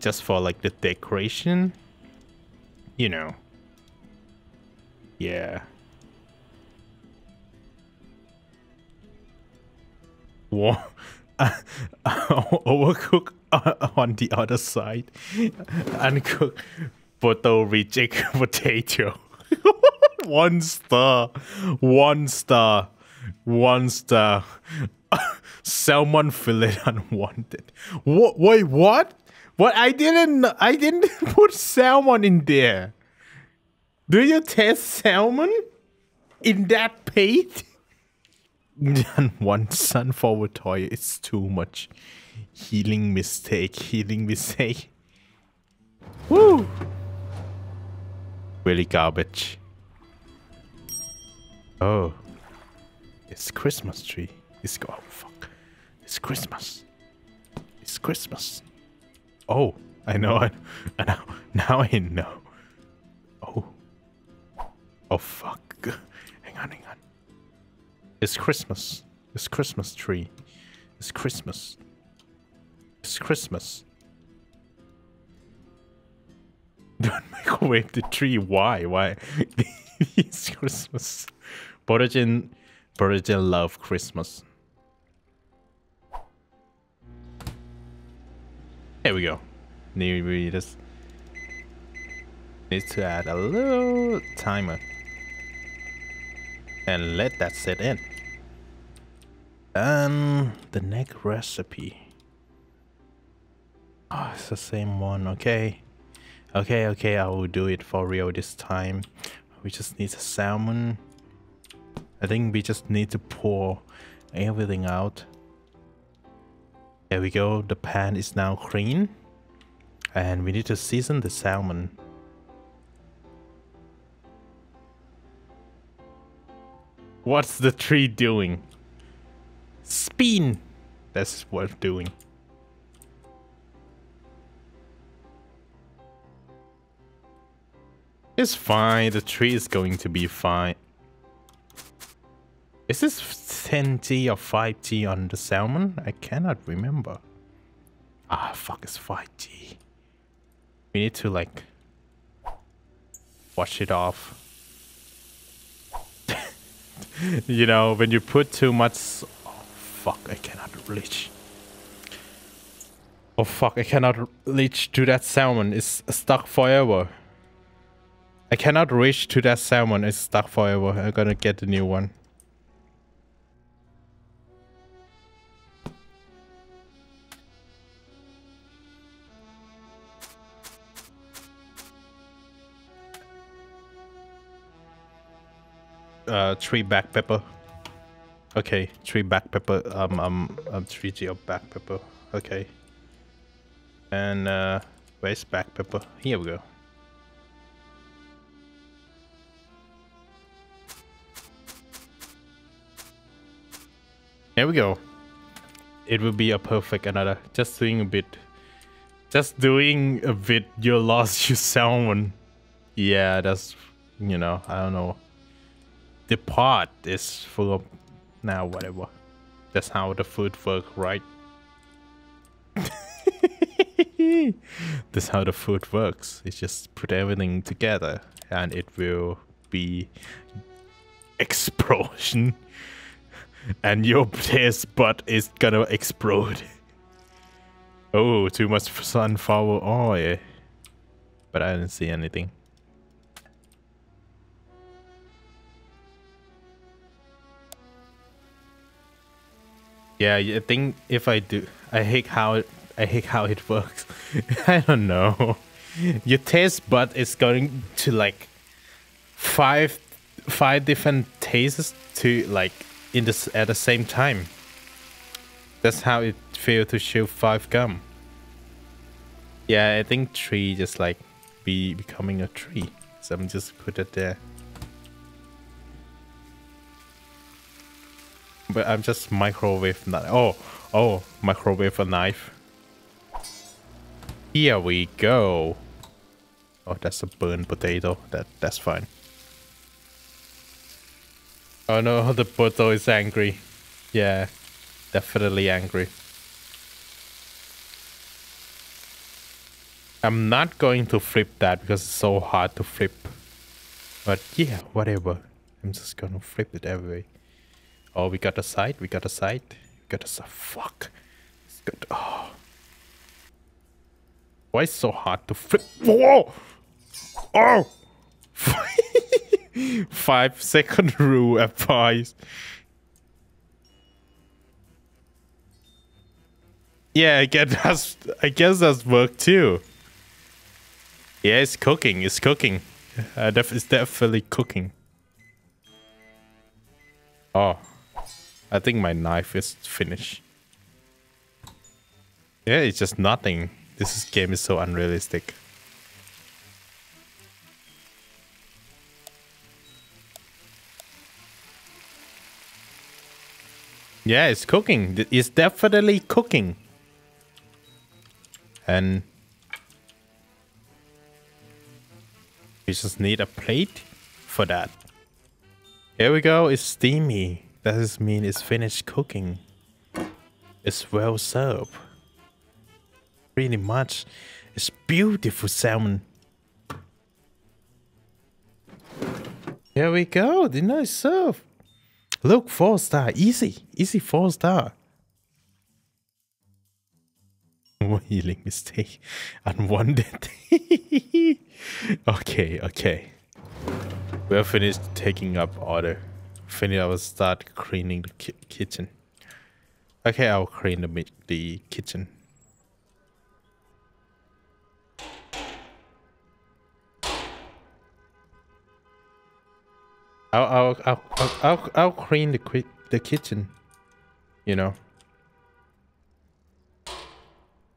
Just for like the decoration, you know. Yeah. Whoa. Overcook on the other side. Uncooked photo reject potato. 1 star. Salmon fillet unwanted. Wait, what? But I didn't put salmon in there. Do you taste salmon in that plate? And 1 sunflower toy, it's too much. Healing mistake. Woo! Really garbage. Oh. It's Christmas tree. Oh fuck. It's Christmas. It's Christmas. Oh, I know. Now I know. Oh. Oh fuck. Hang on. It's Christmas. It's Christmas tree. It's Christmas. It's Christmas. Don't microwave the tree. Why? Why? It's Christmas. Protogen love Christmas. There we go. We just need to add a little timer and let that set in. The next recipe. Oh, it's the same one. Okay. Okay, okay, I will do it for real this time. We just need a salmon. I think we just need to pour everything out. There we go. The pan is now clean. And we need to season the salmon. What's the tree doing? Spin! That's what it's doing. It's fine. The tree is going to be fine. Is this 10T or 5T on the salmon? I cannot remember. Ah, fuck, it's 5T. We need to, like, wash it off. You know, when you put too much... Oh, fuck, I cannot reach. Oh, fuck, I cannot reach to that salmon. It's stuck forever. I cannot reach to that salmon. It's stuck forever. I'm gonna get a new one. Three black pepper. Okay, three black pepper. 3G of black pepper. Okay. And where's black pepper? Here we go. There we go. It will be a perfect another. Just doing a bit. Just doing a bit. You lost your salmon. Yeah, that's, you know, I don't know. The pot is full of now, whatever. That's how the food works, right? That's how the food works. It's just put everything together and it will be explosion. And your taste bud is gonna explode. Oh, too much sunflower oil. But I didn't see anything. Yeah, I think if I do, I hate how it works. I don't know. Your taste bud is going to like five different tastes to like. At the same time. That's how it feels to chew 5 gum. Yeah, I think tree just like be becoming a tree. So I'm just put it there. But I'm just microwave knife. Oh, microwave a knife. Here we go. Oh, that's a burned potato. That's fine. Oh no, the potato is angry. Yeah, definitely angry. I'm not going to flip that because it's so hard to flip. But yeah, whatever. I'm just gonna flip it every way. Oh, we got a side, we got a side. We got a side. Fuck. It's good. Oh. Why is it so hard to flip? Whoa! Oh! 5-second rule applies. Yeah, I guess that's work too. Yeah, it's cooking. It's cooking. It's definitely cooking. Oh, I think my knife is finished. Yeah, it's just nothing. This game is so unrealistic. Yeah, it's cooking. It's definitely cooking. And we just need a plate for that. Here we go. It's steamy. doesn't mean it's finished cooking. It's well served. Pretty much. It's beautiful salmon. Here we go, the nice serve. Look, 4-star, easy, easy 4-star. Healing mistake, unwanted. Okay, okay. We're finished taking up order. Finally, I will start cleaning the kitchen. Okay, I'll clean the kitchen. I'll clean the kitchen, you know.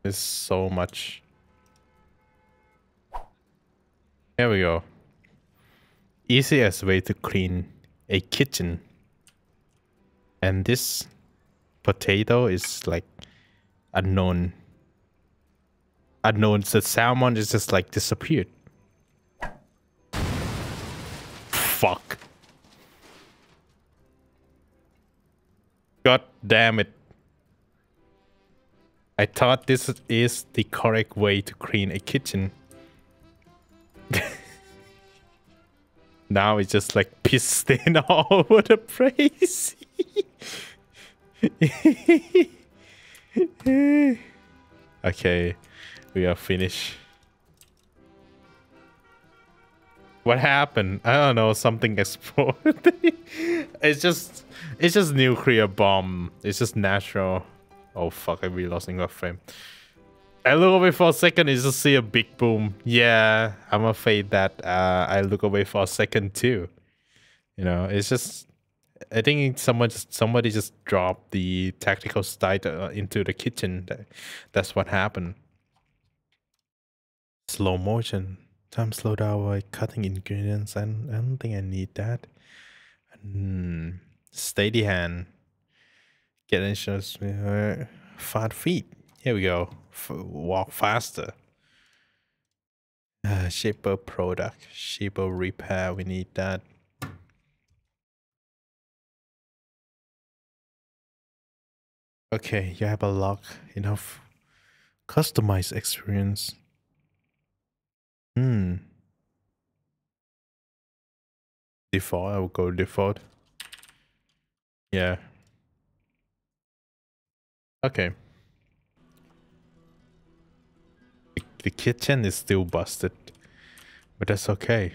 There's so much. There we go. Easiest way to clean a kitchen. And this potato is like unknown. Unknown. The salmon is just like disappeared. Fuck. God damn it. I thought this is the correct way to clean a kitchen. Now it's just like piss stain all over the place. Okay, we are finished. What happened? I don't know, something exploded. It's just nuclear bomb. It's just natural. Oh fuck, I'll be losing our frame. I look away for a second, you just see a big boom. Yeah, I'm afraid that I look away for a second too. You know, it's just... I think somebody just dropped the tactical sight into the kitchen. That's what happened. Slow motion. Time slow down by cutting ingredients. I don't think I need that. Steady hand. Get insurance. Fat feet. Here we go. Walk faster. Shipper product. Shipper repair. We need that. Okay, you have a lock. Enough. Customized experience. Default. I will go default. Yeah. Okay. The kitchen is still busted, but that's okay.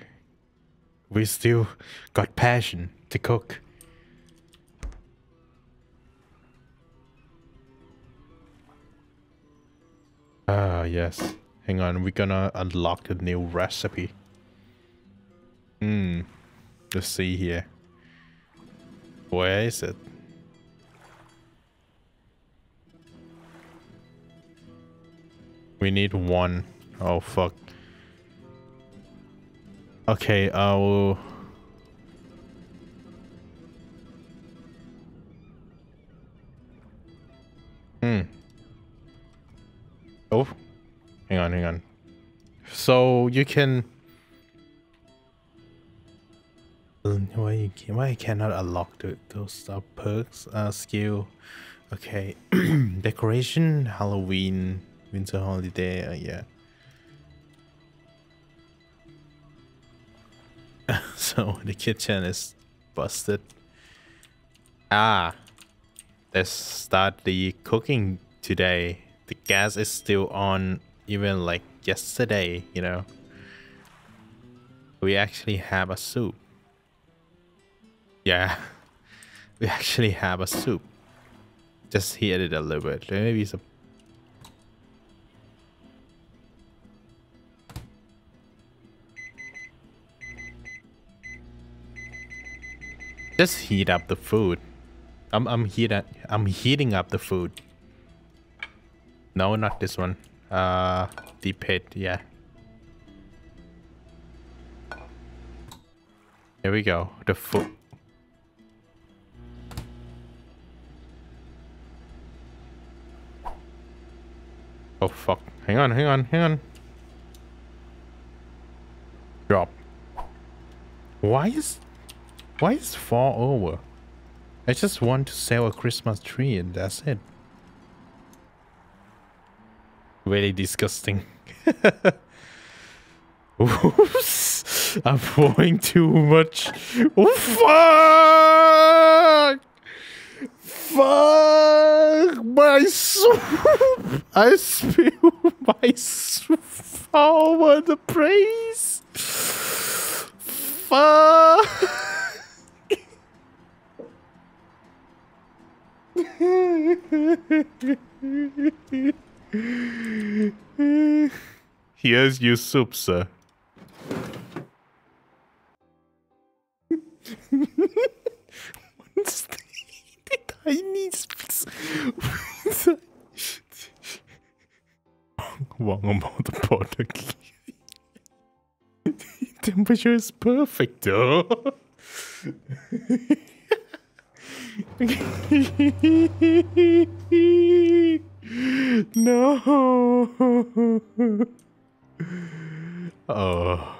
We still got passion to cook. Ah, yes. Hang on, we're gonna unlock a new recipe. Let's see here. Where is it? We need one. Oh fuck. Okay, I'll... Oh, hang on, hang on. So you can... Why cannot unlock those perks? Skill. Okay. Decoration, Halloween. Winter holiday, yeah. So the kitchen is busted. Ah, let's start the cooking today. The gas is still on, even like yesterday, you know. We actually have a soup. Yeah, we actually have a soup. Just heat it a little bit. Maybe it's a... Just heat up the food. I'm heating up the food. No, not this one. The pit, yeah. Here we go. The food. Oh fuck. Hang on, hang on, hang on. Drop. Why is fall over? I just want to sell a Christmas tree and that's it. Really disgusting. Oops! I'm pouring too much. Oh, fuck! Fuck my soup! I spilled my soup all over the place. Fuck! Here's your soup, sir. Wrong about the Protogen. Temperature is perfect, though. No. Oh,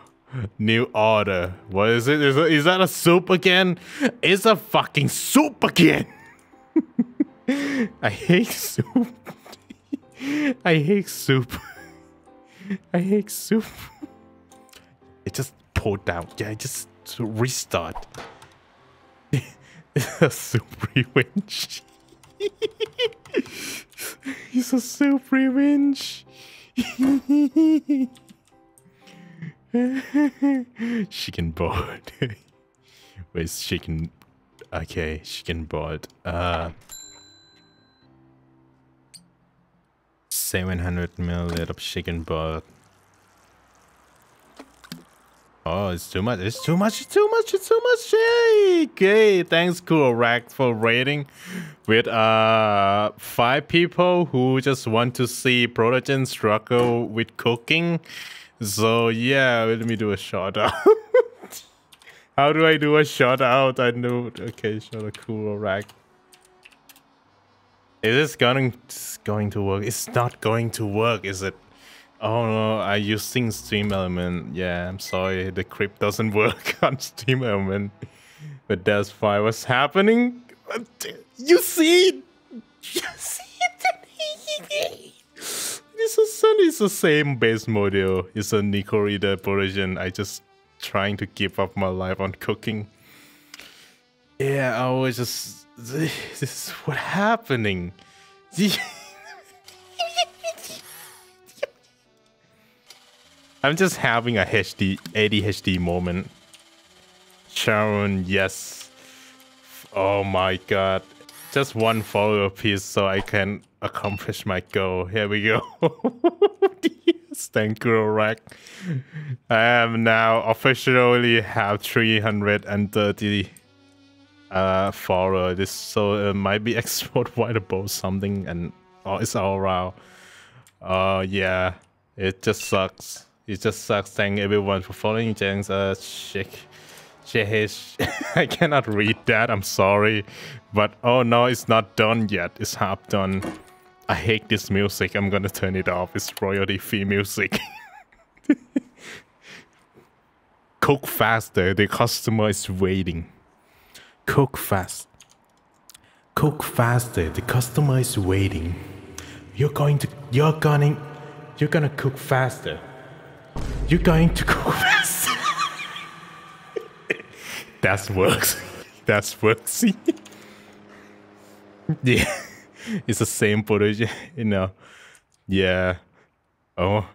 new order. What is it? Is that a soup again? It's a fucking soup again. I hate soup. I hate soup. I hate soup. It just poured out. Yeah, I just restart. A soup revenge. He's a soup revenge. Chicken board. Where's chicken? Okay, chicken board. 700 ml of chicken board. Oh, it's too much. It's too much. It's too much. It's too much. Yay. Okay, thanks, Cool Rack, for raiding with 5 people who just want to see Protogen struggle with cooking. So yeah, let me do a shout out. How do I do a shout out? I know. Okay, shout out Cool Rack. Is this going to work? It's not going to work, is it? Oh no, I use Stream Element. Yeah, I'm sorry, the crypt doesn't work on Stream Element. But that's fine. What's happening? You see it! You see it! It's the same base module. It's a Nicorida Protogen. I just trying to give up my life on cooking. Yeah, I was just... This is what happening. I'm just having a ADHD moment. Sharon, yes. Oh my god. Just one follower piece so I can accomplish my goal. Here we go. Yes, thank you, Rack. I am now officially have 330 followers. So it might be export white above something and oh, it's all around. Yeah, it just sucks. It just sucks. Thank everyone for following. James, I cannot read that. I'm sorry, but oh no, it's not done yet. It's half done. I hate this music. I'm gonna turn it off. It's royalty free music. Cook faster. The customer is waiting. Cook fast. Cook faster. The customer is waiting. You're gonna cook faster. You're going to cook faster. That's works. That's works. Yeah. It's the same Protogen, you know. Yeah. Oh.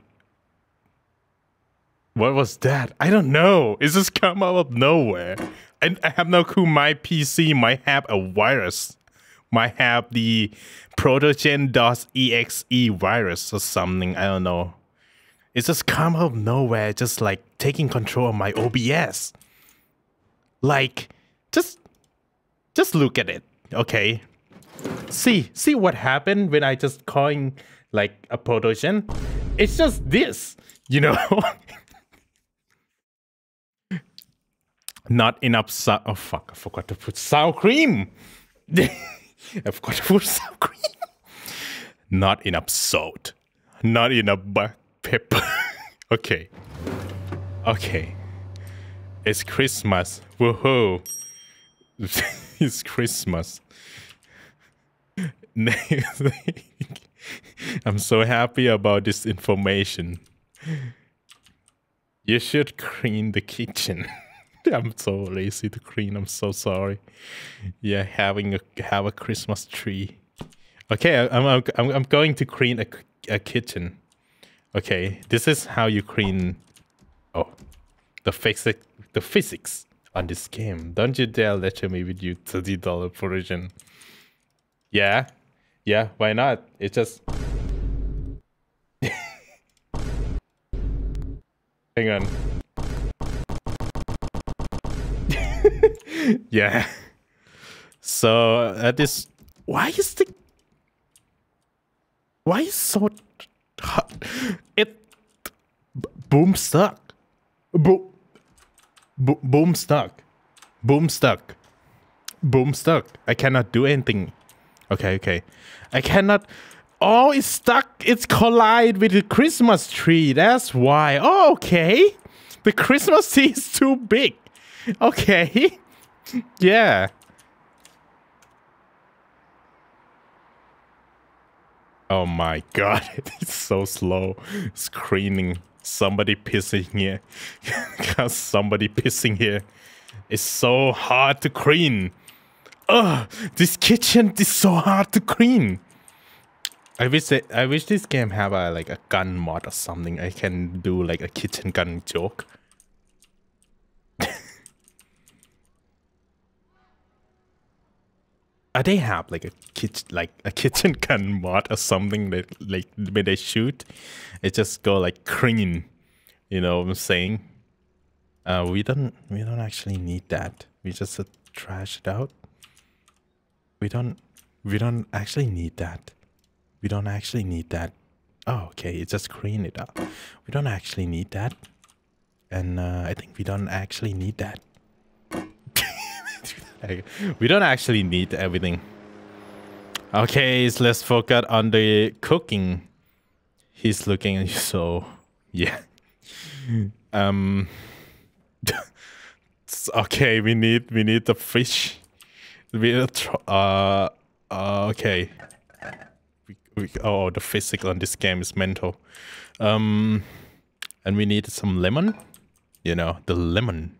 What was that? I don't know. It's just come out of nowhere. And I have no clue. My PC might have a virus. Might have the Protogen.exe virus or something. I don't know. It's just come out of nowhere, just like taking control of my OBS. Like, just look at it, okay? See what happened when I just calling like a Protogen? It's just this, you know? Not enough sour, oh fuck, I forgot to put sour cream. I forgot to put sour cream. Not enough salt, not enough butter. Pepper. Okay. Okay. It's Christmas. Woohoo. It's Christmas. I'm so happy about this information. You should clean the kitchen. I'm so lazy to clean. I'm so sorry. Yeah, have a Christmas tree. Okay, I'm going to clean a kitchen. Okay, this is how you clean. Oh, the physics on this game. Don't you dare lecture me with your $30 Protogen. Yeah. Why not? It's just. Hang on. Yeah. So at this, why is so hot? It boom stuck. I cannot do anything. Okay. I cannot. Oh, it's stuck. It's collide with the Christmas tree. That's why. Oh, okay. The Christmas tree is too big. Okay. Yeah. Oh my god, it's so slow. Screaming. Somebody pissing here. Cause somebody pissing here. It's so hard to clean. Ugh, this kitchen is so hard to clean. I wish this game have like a gun mod or something. I can do like a kitchen gun joke. They have like a kitchen gun mod or something that like when they shoot, it just go like cringing. You know what I'm saying? We don't actually need that. We just trash it out. We don't actually need that. We don't actually need that. Oh, okay. It just clean it up. We don't actually need that. And I think we don't actually need that. We don't actually need everything. Okay, so let's focus on the cooking. He's looking at you, so yeah. Okay, we need the fish. Okay. Oh, the physics on this game is mental. And we need some lemon. You know, the lemon.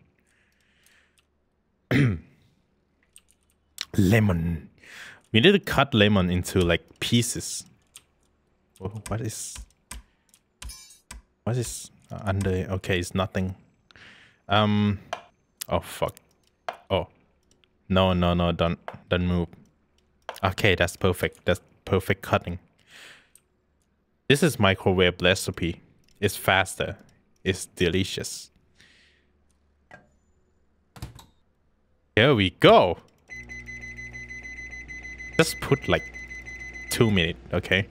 Lemon. We need to cut lemon into like pieces. Oh, what is under? Okay, it's nothing. Oh fuck. Oh. No, don't move. Okay, that's perfect. That's perfect cutting. This is microwave recipe. It's faster. It's delicious. Here we go. Just put like 2 minutes, okay?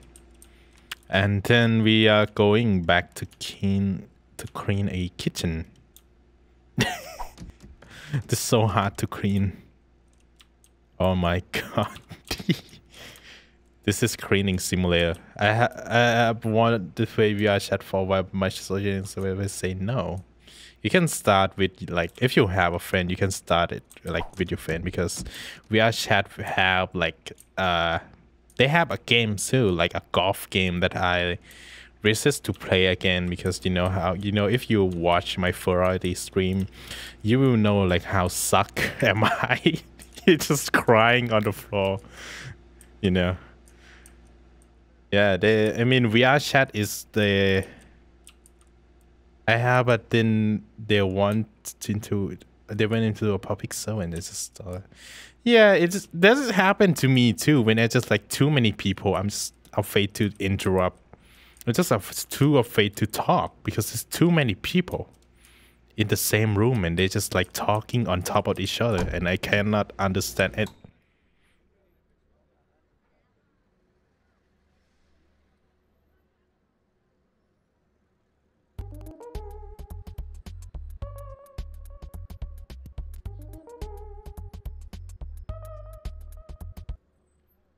And then we are going back to clean a kitchen. This is so hard to clean. Oh my god. This is Cleaning Simulator. I have wanted this way VR chat for a while, but my suggestion is say no. You can start with like, if you have a friend, you can start it like with your friend, because VR chat have like they have a game too, like a golf game that I resist to play again, because you know how, you know, if you watch my Variety stream, you will know like how suck am I. It's just crying on the floor, you know. Yeah, I mean VR chat is the I have, but then they went into a public server, and it's just yeah, it just doesn't happen to me too. When it's just like too many people, I'm just afraid to interrupt. I'm just too afraid to talk because there's too many people in the same room, and they're just like talking on top of each other, and I cannot understand it.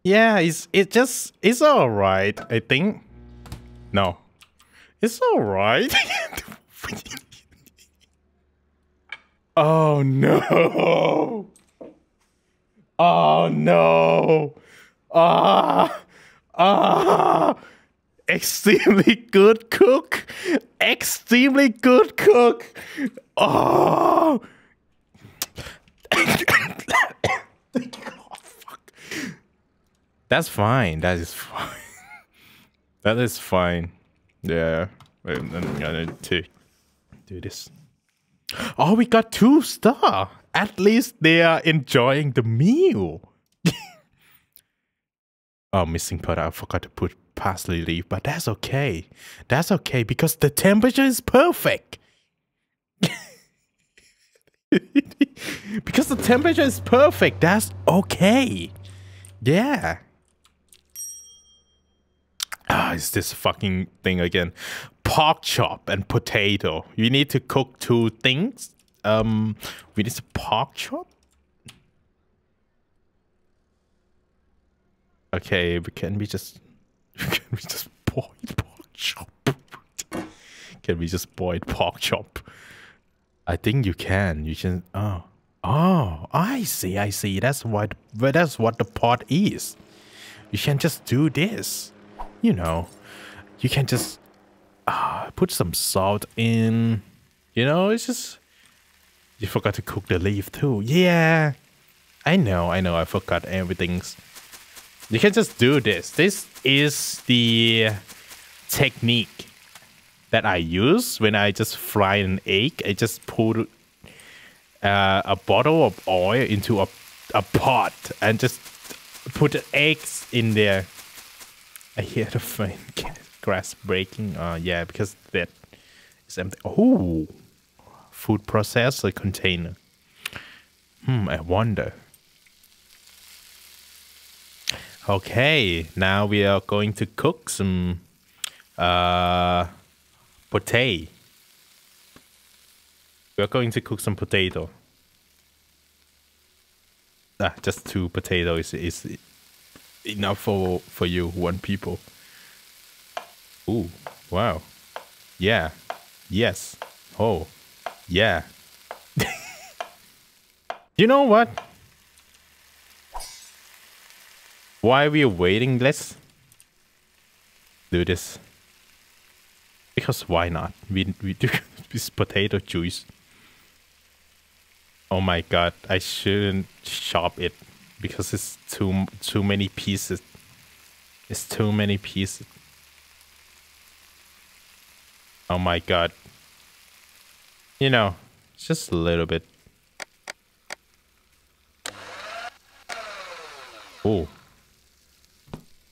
Yeah, it's all right, I think. No, it's all right. Oh no! Oh no! Extremely good cook! Extremely good cook! Oh! Oh fuck. That's fine. That is fine. That is fine. Yeah. Wait, I'm gonna do this. Oh, we got 2 stars. At least they are enjoying the meal. Oh, missing powder. I forgot to put parsley leaf, but that's okay. That's okay because the temperature is perfect. Because the temperature is perfect. That's okay. Yeah. Ah, it's this fucking thing again. Pork chop and potato. You need to cook 2 things. We need a pork chop. Okay, can we just boil pork chop? Can we just boil pork chop? I think you can. You can. Oh, oh, I see. I see. That's what. That's what the pot is. You can just do this. You know, you can just put some salt in. You know, it's just. You forgot to cook the leaf too. Yeah, I know, I forgot everything. You can just do this. This is the technique that I use when I just fry an egg. I just put a bottle of oil into a pot and just put the eggs in there. I hear the faint grass breaking. Yeah, because that is empty. Oh. Food processor container. I wonder. Okay, now we are going to cook some potato. We are going to cook some potato. Ah, just 2 potatoes is enough for you, 1 people. Ooh, wow. Yeah. Yes. Oh. Yeah. You know what? While we are waiting, let's do this. Because why not? We do this potato juice. Oh my god! I shouldn't chop it because it's too many pieces. It's too many pieces. Oh my god. You know, it's just a little bit. Oh,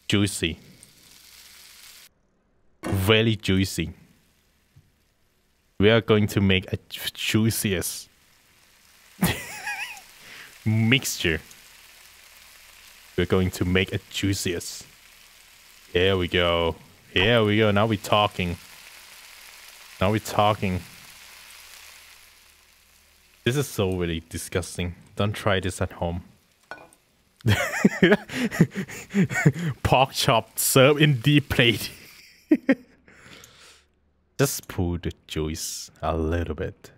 juicy, very juicy. We are going to make a juiciest mixture. We're going to make a juiciest. Here we go. Here we go. Now we're talking. Now we're talking. This is so really disgusting. Don't try this at home. Pork chop served in deep plate. Just pour the juice a little bit.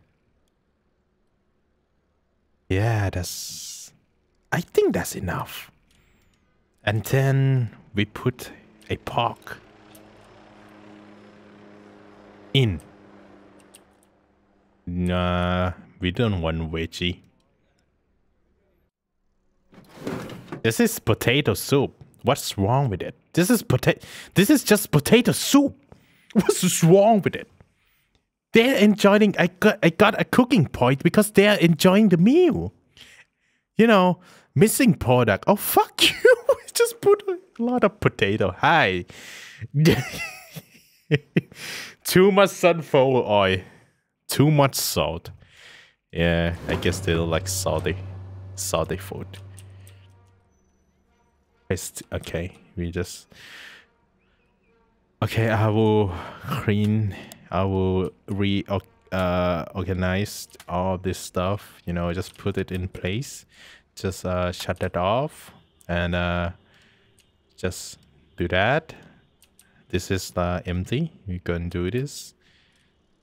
Yeah, that's... I think that's enough. And then we put a pork in. Nah... We don't want veggie. This is potato soup. What's wrong with it? This is just potato soup. What's wrong with it? They're enjoying. I got a cooking point because they're enjoying the meal. You know, missing product. Oh fuck you! Just put a lot of potato. Hi. Too much sunflower oil. Too much salt. Yeah, I guess they like salty food. Okay, we just... Okay, I will clean, I will organize all this stuff, you know, just put it in place. Just shut that off and just do that. This is empty, we can do this.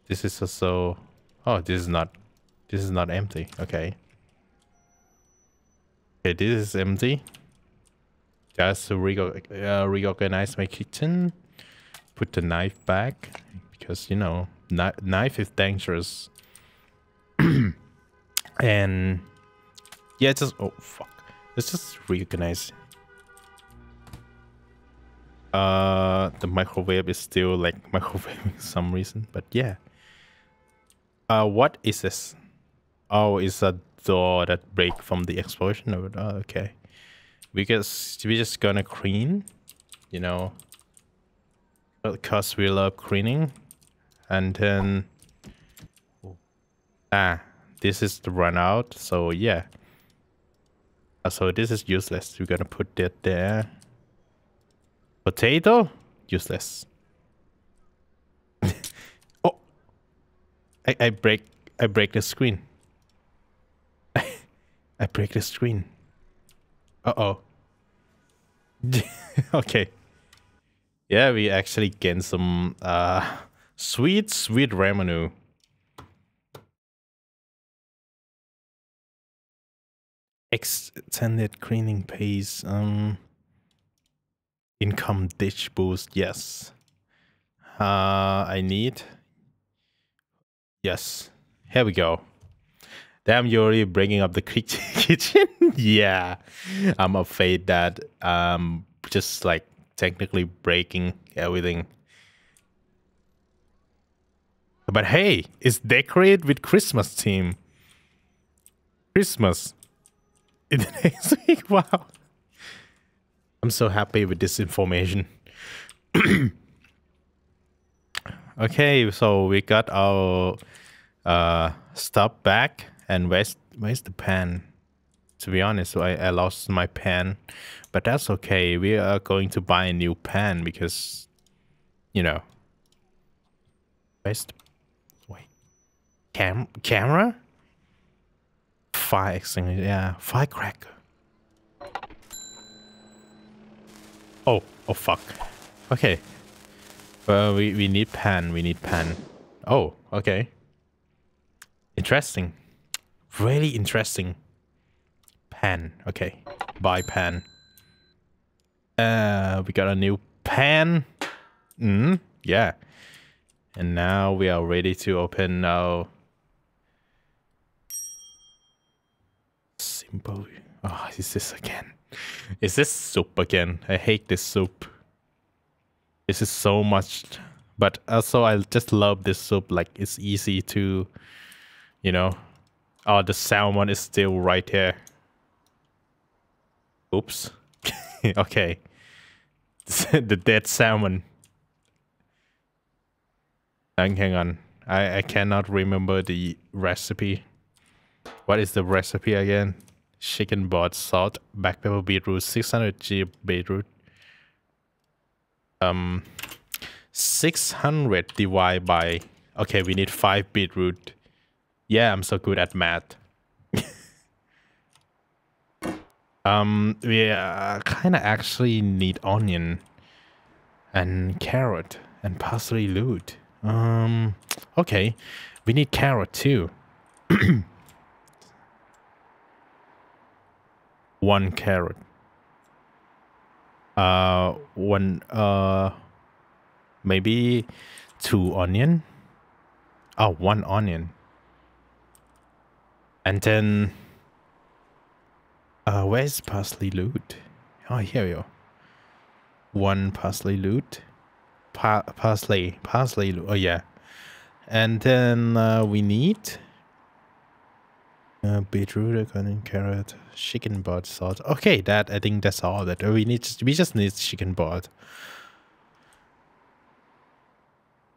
This is also... Oh, this is not empty. Okay. Okay, this is empty. Just reorganize my kitchen. Put the knife back, because, you know, knife is dangerous. And yeah, just, oh fuck. Let's just reorganize. The microwave is still like microwaving for some reason, but yeah. What is this? Oh, it's a door that break from the explosion. Oh, okay. We're just gonna clean, you know, because we love cleaning. And then, this is the run out. So yeah. So this is useless. We're gonna put that there. Potato? Useless. Oh, I break the screen. I break the screen. Uh-oh. Okay. Yeah, we actually gained some sweet revenue. Extended cleaning pace. Income ditch boost. Yes. I need. Yes. Here we go. Damn, you're already bringing up the kitchen. Yeah, I'm afraid that just like technically breaking everything. But hey, it's decorated with Christmas theme. Christmas in the next week. Wow, I'm so happy with this information. Okay, so we got our stuff back. And where's the pan? To be honest, I lost my pan, but that's okay. We are going to buy a new pan because, you know. Where's the, wait, camera? Fire extinguisher, yeah, firecracker. Oh fuck. Okay. Well, we need pan. Oh, okay. Interesting. Really interesting. Pan. Okay. Buy pan. We got a new pan. Yeah. And now we are ready to open our simple. Oh, is this again? Is this soup again? I hate this soup. This is so much, but also I just love this soup. Like, it's easy to, you know. Oh, the salmon is still right here. Oops. Okay. The dead salmon. Hang on. I cannot remember the recipe. What is the recipe again? Chicken bot, salt, black pepper, beetroot, 600g of beetroot. 600 divided by... Okay, we need 5 beetroot. Yeah, I'm so good at math. We kind of actually need onion and carrot and parsley root. Okay, we need carrot too. 1 carrot. Maybe 2 onion. Oh, 1 onion. And then, where's parsley root? Oh, here we go. 1 parsley root. Parsley root. Oh, yeah. And then we need beetroot, onion, carrot, chicken bot, salt. Okay, that, I think that's all that we need. We just need chicken bot.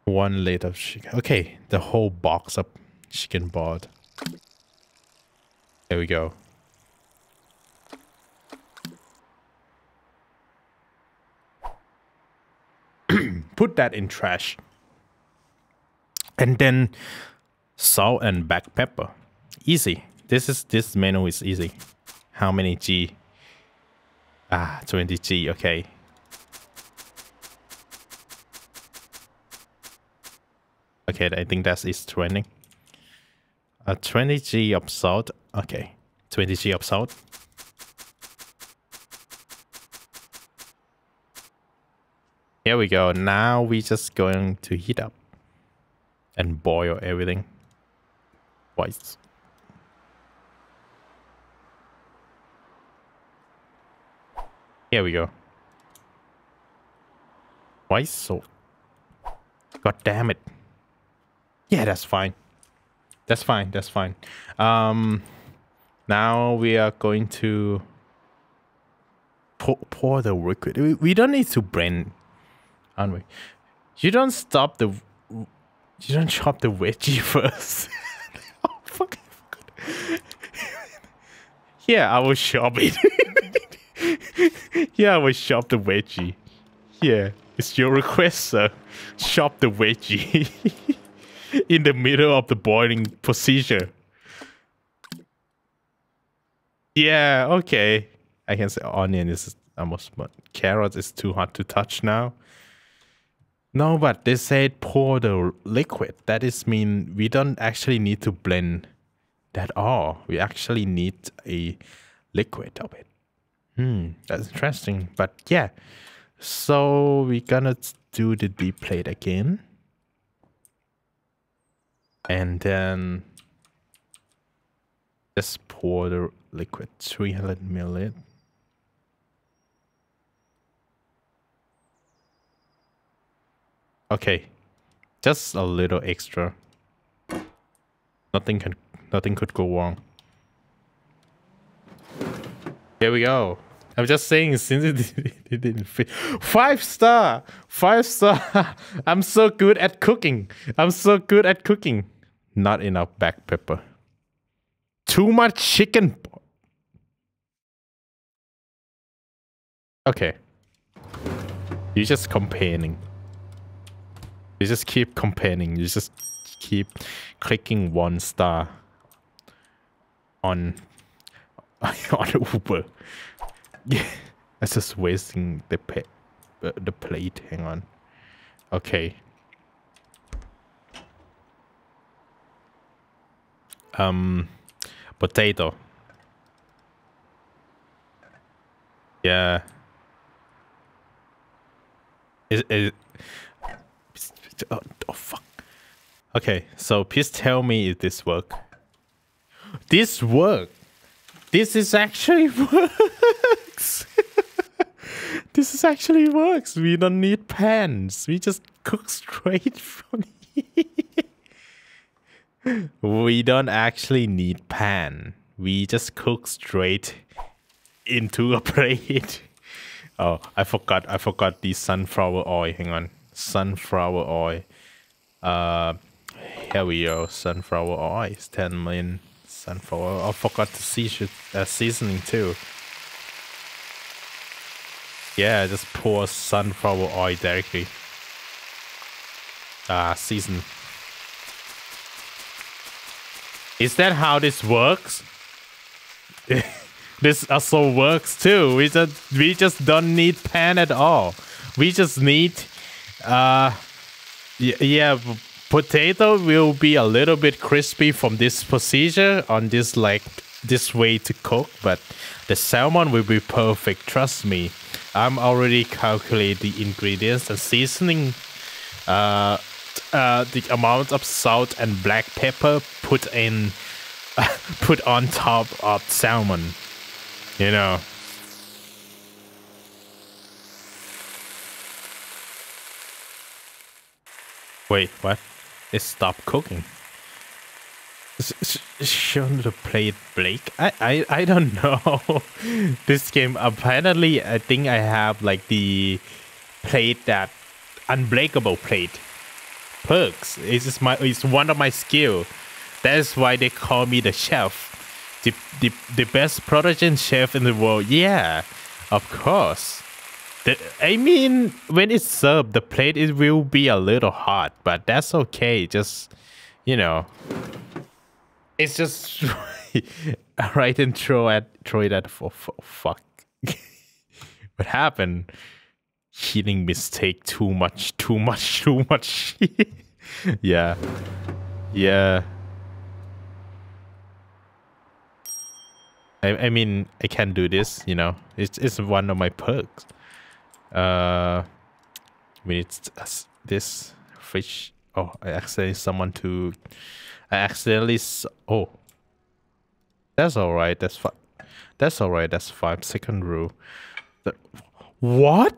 1 lid of chicken. Okay, the whole box of chicken bot. There we go. Put that in trash. And then salt and black pepper. Easy. This menu is easy. How many G? 20G, okay. Okay, I think that is 20. 20G of salt. Okay, 20G of salt. Here we go. Now we're just going to heat up and boil everything twice. Here we go. Twice, so god damn it. Yeah, that's fine. That's fine, that's fine. Now we are going to pour the liquid. We don't need to blend, aren't we? You don't stop the... You don't chop the veggie first. Oh, fuck. Yeah, I will chop it. Yeah, I will chop the veggie. Yeah, it's your request, sir. Chop the veggie. In the middle of the boiling procedure. Yeah, okay. I can say onion is almost... Carrot is too hot to touch now. No, but they said pour the liquid. That is mean we don't actually need to blend that all. We actually need a liquid of it. Hmm, that's interesting. But yeah, so we're gonna do the deep plate again. And then just pour the liquid 300 ml. Okay, just a little extra. Nothing could go wrong. Here we go. I'm just saying, since it didn't fit. 5 star, 5 star. I'm so good at cooking. I'm so good at cooking. Not enough black pepper. Too much chicken. Okay. You're just complaining. You just keep complaining. You just keep clicking 1 star on Uber. Yeah, that's just wasting the plate. Hang on. Okay. Potato. Yeah. Oh fuck. Okay, so please tell me if this work. This work. This is actually works. This is actually works. We don't need pans. We just cook straight from here. We don't actually need pan. We just cook straight into a plate. Oh, I forgot the sunflower oil. Hang on. Sunflower oil. Here we go. Sunflower oil is 10 million. Sunflower. I forgot to season seasoning too. Yeah, just pour sunflower oil directly. Season. Is that how this works? This also works too. We just don't need pan at all. We just need yeah, potato will be a little bit crispy from this procedure on this, like, this way to cook, but the salmon will be perfect, trust me. I'm already calculating the ingredients and seasoning, the amount of salt and black pepper put on top of salmon, you know. Wait, what? It stopped cooking. Shouldn't the plate break? I don't know. This game, apparently, I think I have like the plate that unbreakable plate perks. It's one of my skill. That's why they call me the chef, the best Protogen chef in the world. Yeah, of course. I mean, when it's served, the plate, it will be a little hot, but that's okay. Just, you know, it's just right and throw it at for fuck. What happened? Heating mistake. Too much. Yeah, yeah. I mean, I can do this. You know, it's one of my perks. We need this fish. Oh, I accidentally, oh. That's alright, that's fine. That's alright, that's 5 second rule. What?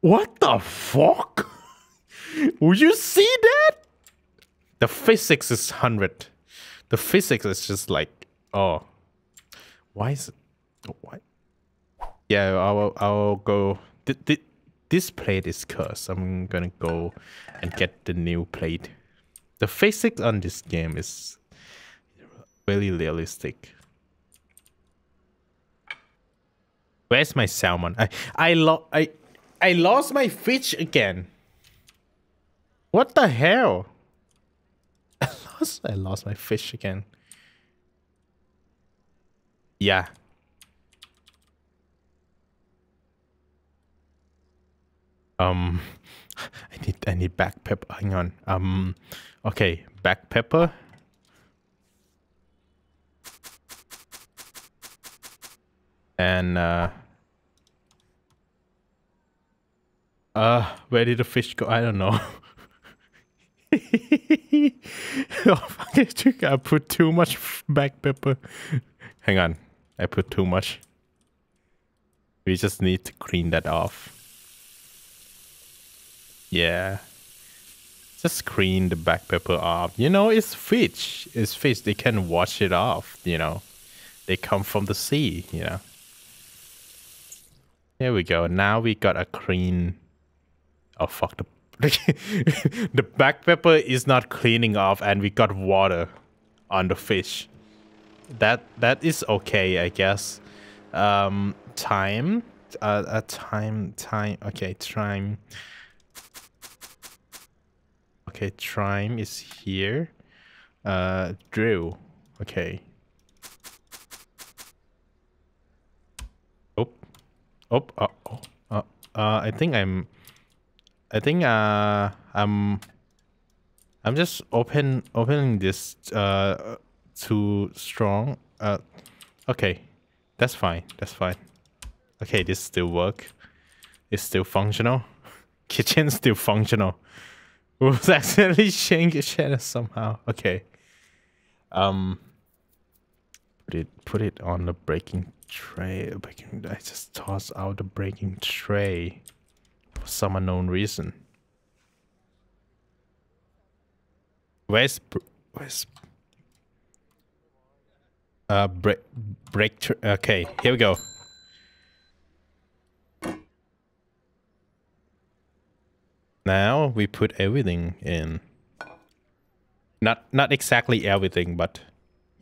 What the fuck? Would you see that? The physics is 100. The physics is just like, oh. Why is it? Oh, why? Yeah, I'll go. This plate is cursed. I'm gonna go and get the new plate. The physics on this game is really realistic. Where's my salmon? I lost my fish again. What the hell? I lost my fish again. Yeah. I need black pepper. Hang on. Okay, black pepper. And where did the fish go? I don't know. I put too much black pepper. Hang on. I put too much. We just need to clean that off. Yeah. Just clean the black pepper off. You know, it's fish. It's fish. They can wash it off, you know. They come from the sea, you know. There we go. Now we got a clean... Oh, fuck. The black pepper is not cleaning off and we got water on the fish. That is okay, I guess. Time. Okay, time is here. Drill. Okay. I think I'm just opening this too strong. Okay, that's fine. That's fine. Okay, this still work. It's still functional. Kitchen's still functional. We've accidentally changed the channel somehow. Okay. Put it on the baking tray. I just toss out the baking tray. For some unknown reason. Where's break okay, here we go. Now we put everything in. Not exactly everything, but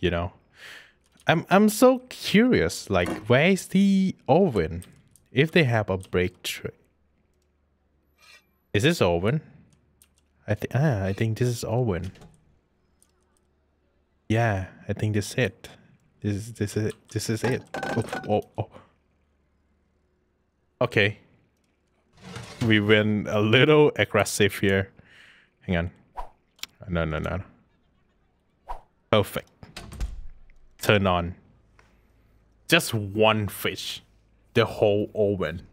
you know. I'm so curious, like where's the oven? If they have a break tray. Is this oven? I think this is oven. Yeah, I think this is it. This is it. Oh. Okay. We went a little aggressive here. Hang on. No. Perfect. Turn on. Just one fish. The whole oven.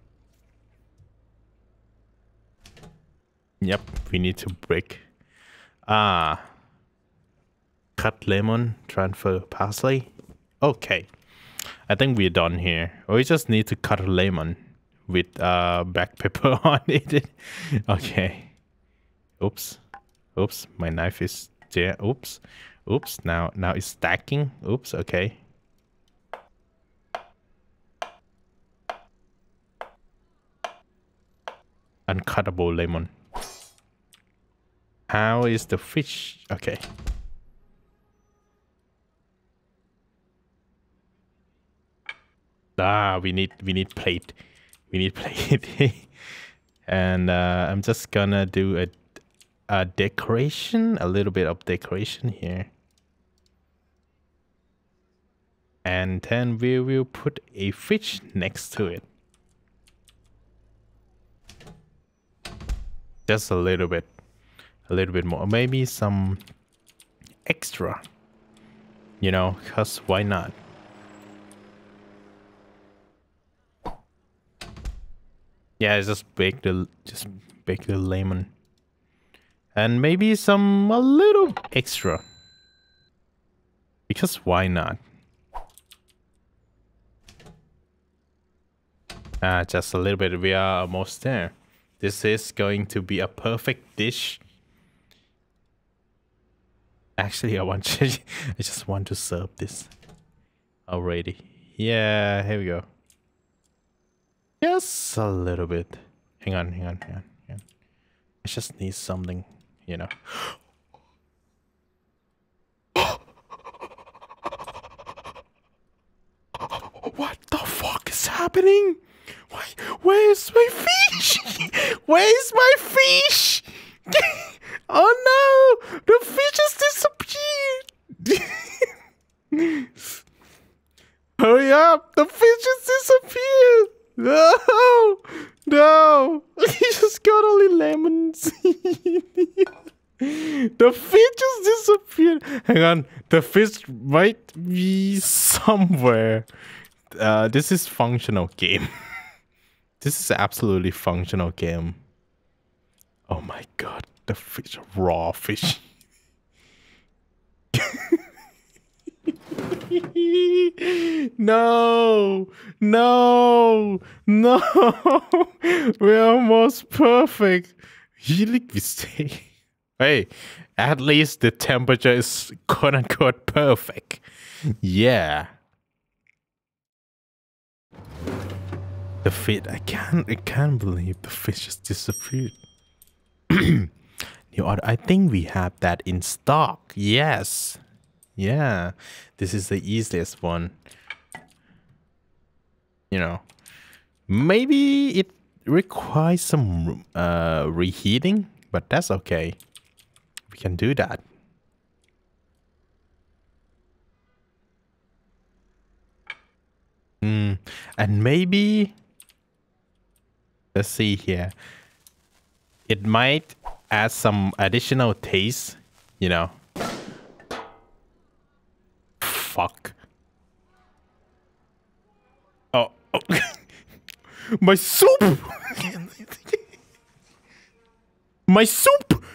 Yep, we need to break. Cut lemon, transfer parsley. Okay, I think we're done here. We just need to cut a lemon with black pepper on it. Okay. Oops, my knife is there. Oops, now it's stacking. Oops, okay. Uncuttable lemon. How is the fish? Okay. We need plate. We need plate. And I'm just gonna do a decoration, a little bit of decoration here. And then we will put a fish next to it. Just a little bit. A little bit more, maybe some extra, you know, because why not? Yeah, just bake the bake the lemon. And maybe some, a little extra. Because why not? Just a little bit. We are almost there. This is going to be a perfect dish. Actually, I just want to serve this already. Yeah, here we go. Just a little bit. Hang on. I just need something, you know. What the fuck is happening? Why? Where's my fish? Where's my fish? Oh no! The fish has disappeared! Hurry up! The fish has disappeared! No! No! He just got only lemons! The fish has disappeared! Hang on, the fish might be somewhere. This is functional game. This is absolutely functional game. Oh my god, the fish, raw fish. No. We're almost perfect. Healing mistake. Hey, at least the temperature is quote unquote perfect. Yeah. The fish, I can't believe the fish just disappeared. New order. I think we have that in stock. Yes. Yeah. This is the easiest one. You know. Maybe it requires some reheating, but that's okay. We can do that. And maybe, let's see here. It might add some additional taste, you know. Fuck. Oh. My soup. My soup.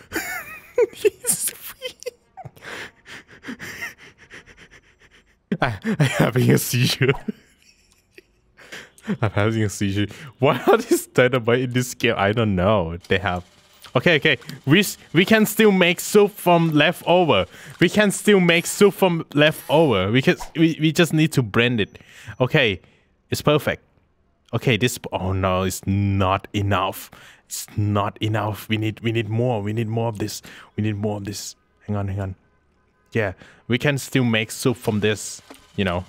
He's free. I'm having a seizure. I'm having a seizure. Why are these dynamite in this game? I don't know. They have... Okay. We can still make soup from leftover. We just need to blend it. Okay. It's perfect. Okay, this... Oh no, it's not enough. It's not enough. We need more. We need more of this. Hang on. Yeah, we can still make soup from this, you know.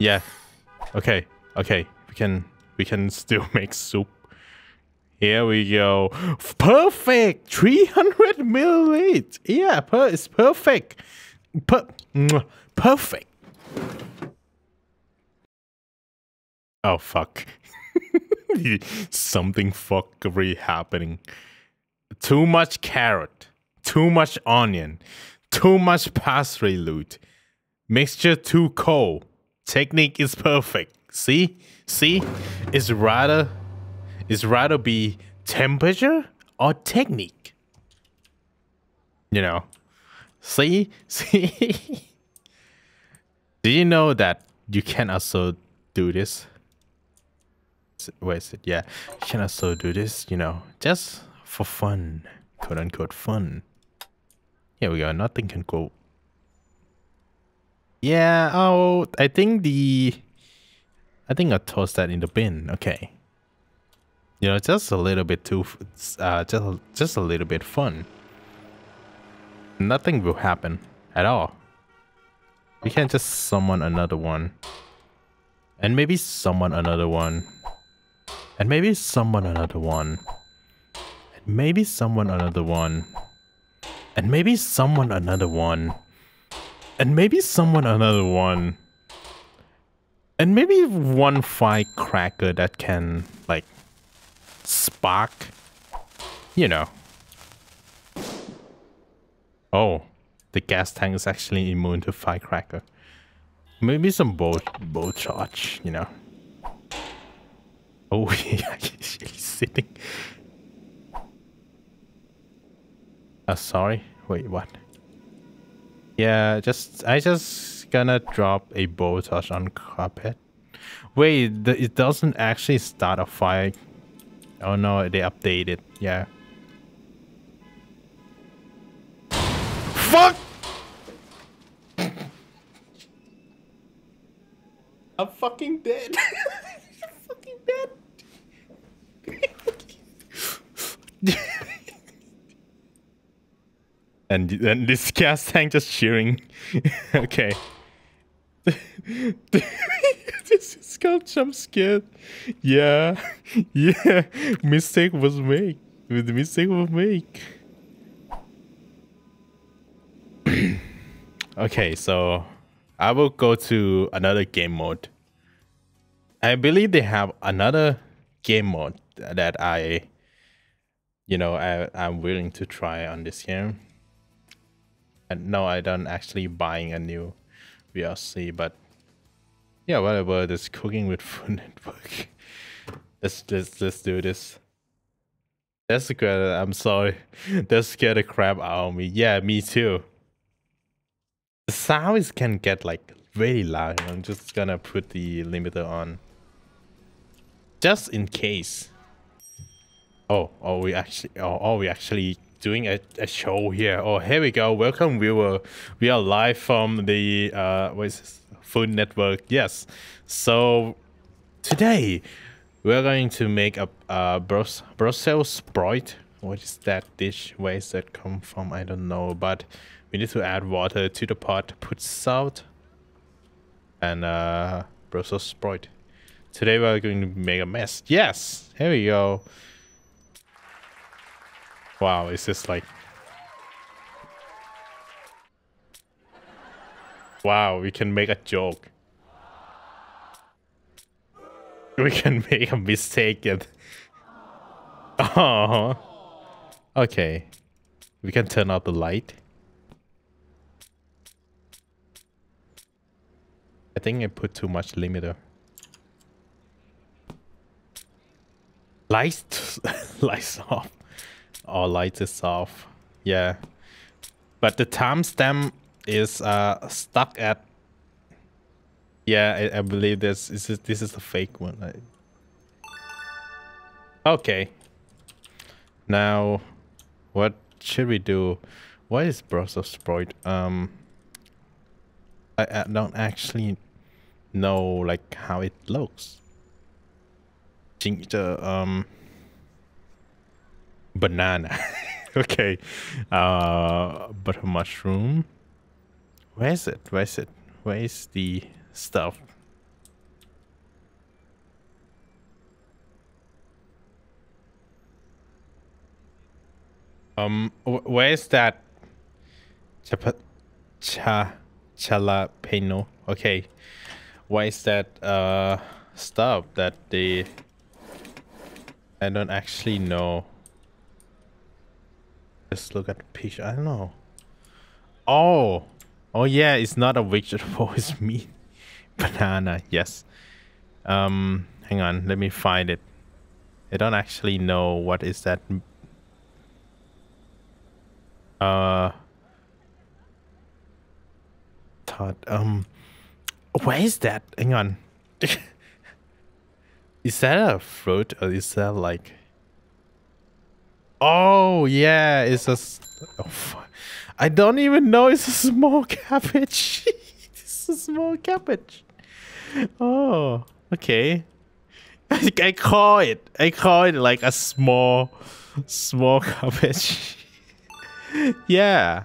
Yeah, okay, we can still make soup. Here we go. Perfect! 300 milliliters! Yeah, it's perfect! Perfect! Oh, fuck. Something fuckery happening. Too much carrot. Too much onion. Too much parsley root. Mixture too cold. Technique is perfect. See? It's rather be temperature or technique. You know. See? Do you know that you can also do this? Where is it? Yeah. You can also do this, you know, just for fun. Quote unquote fun. Here we go, nothing can go. Yeah, oh, I think I tossed that in the bin. Okay. You know, just a little bit too, just a little bit fun. Nothing will happen at all. We can just summon another one. And maybe summon another one. And maybe summon another one. And maybe summon another one. And maybe summon another one. And maybe someone another one. And maybe one firecracker that can, like, spark. You know. Oh, the gas tank is actually immune to firecracker. Maybe some bow charge, you know. Oh, yeah, he's sitting. Sorry. Wait, what? Yeah, I just gonna drop a bow touch on carpet. Wait, it doesn't actually start a fire. Oh no, they updated. Yeah. Fuck! I'm fucking dead. I'm fucking dead. And then this gas tank just cheering. Okay. This is called jump scared. Yeah. Yeah. Mistake was made. The mistake was made. Okay, so I will go to another game mode. I believe they have another game mode that I'm willing to try on this game. And no, I don't actually buying a new VRC, but yeah, whatever. This Cooking with Food Network. Let's do this. That's the crap. I'm sorry. That scared the crap out of me. Yeah, me too. The sounds can get like really loud. I'm just gonna put the limiter on, just in case. Oh, are we actually doing a show here? Oh, here we go. Welcome, viewer. We are live from the what is this? Food Network. Yes. So today we're going to make a Brussels sprout. What is that dish? Where is that come from? I don't know, but we need to add water to the pot, put salt, and Brussels sprout. Today we're going to make a mess. Yes, here we go. Wow, it's just like... Wow, we can make a joke. We can make a mistake. Oh. Okay. We can turn out the light. I think I put too much limiter. Lights, lights off. Or light is off. Yeah. But the timestamp is stuck at... Yeah, I believe this is a fake one. Okay. Now, what should we do? What is Brussels sprout? I don't actually know like how it looks. Ginger, banana. Okay. Butter mushroom. Where is it? Where is it? Where is the stuff? Where is that? Jalapeno. Okay. Where is that stuff that they... I don't actually know. Just look at the picture. I don't know. Oh. Oh yeah, it's not a vegetable, it's meat. Banana, yes. Hang on, let me find it. I don't actually know what is that. Where is that? Hang on. Is that a fruit or is that like... Oh yeah, it's a... Oh, fuck. I don't even know. It's a small cabbage. It's a small cabbage. Oh, okay. I think I call it like a small cabbage. Yeah,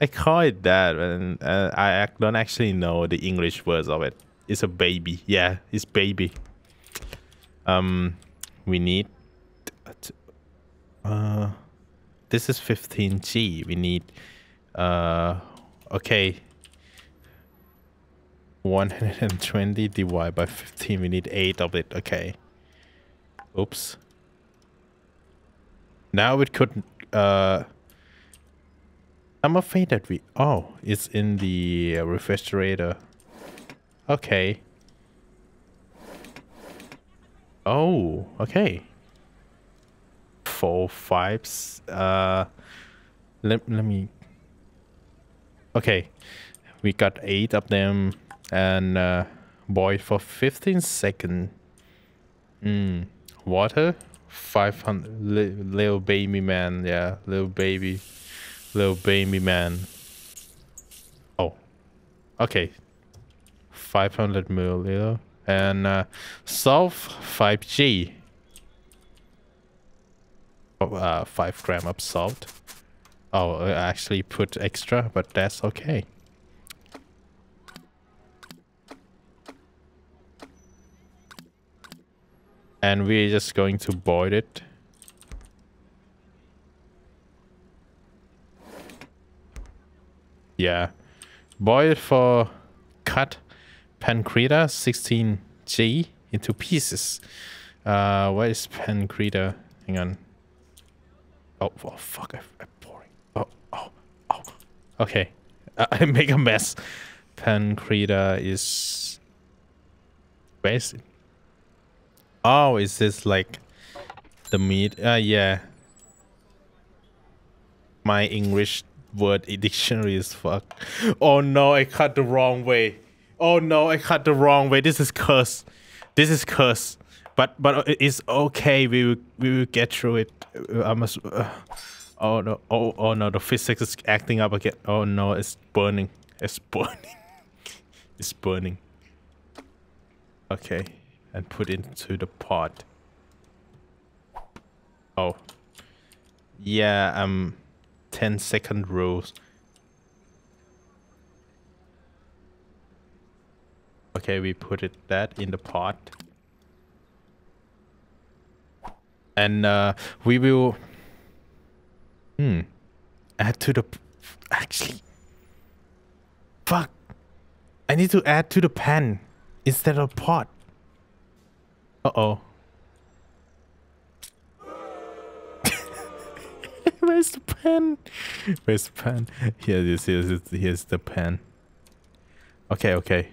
I call it that, and I don't actually know the English words of it. It's a baby. Yeah, it's baby. We need. This is 15G. We need okay, 120 divided by 15. We need 8 of it. Okay. Oops. Now it could I'm afraid that we... Oh, it's in the refrigerator. Okay. Oh, okay. 4, 5. Let me. Okay, we got 8 of them and boiled for 15 seconds. Water, 500. Little baby man, yeah, little baby man. Oh, okay. 500 ml and salt 5g. 5 grams of salt. Oh, I actually put extra, but that's okay. And we're just going to boil it. Yeah. Boil it for cut pancreta 16g into pieces. Where is pancreta? Hang on. Oh fuck, I'm pouring. Oh. Okay. I make a mess. Pancreta is... Where is it? Oh, is this like the meat? Yeah. My English word dictionary is fucked. Oh no, I cut the wrong way. Oh no, I cut the wrong way. This is curse. This is curse. But it's okay. We will get through it. I must. Oh no! Oh no! The physics is acting up again. Oh no! It's burning. It's burning. It's burning. Okay, and put it into the pot. Oh. Yeah. 10-second rules. Okay, we put it that in the pot. And we will add to the actually fuck. I need to add to the pan instead of pot. Where's the pan? Where's the pan? Here this is. Here's the pan. Okay.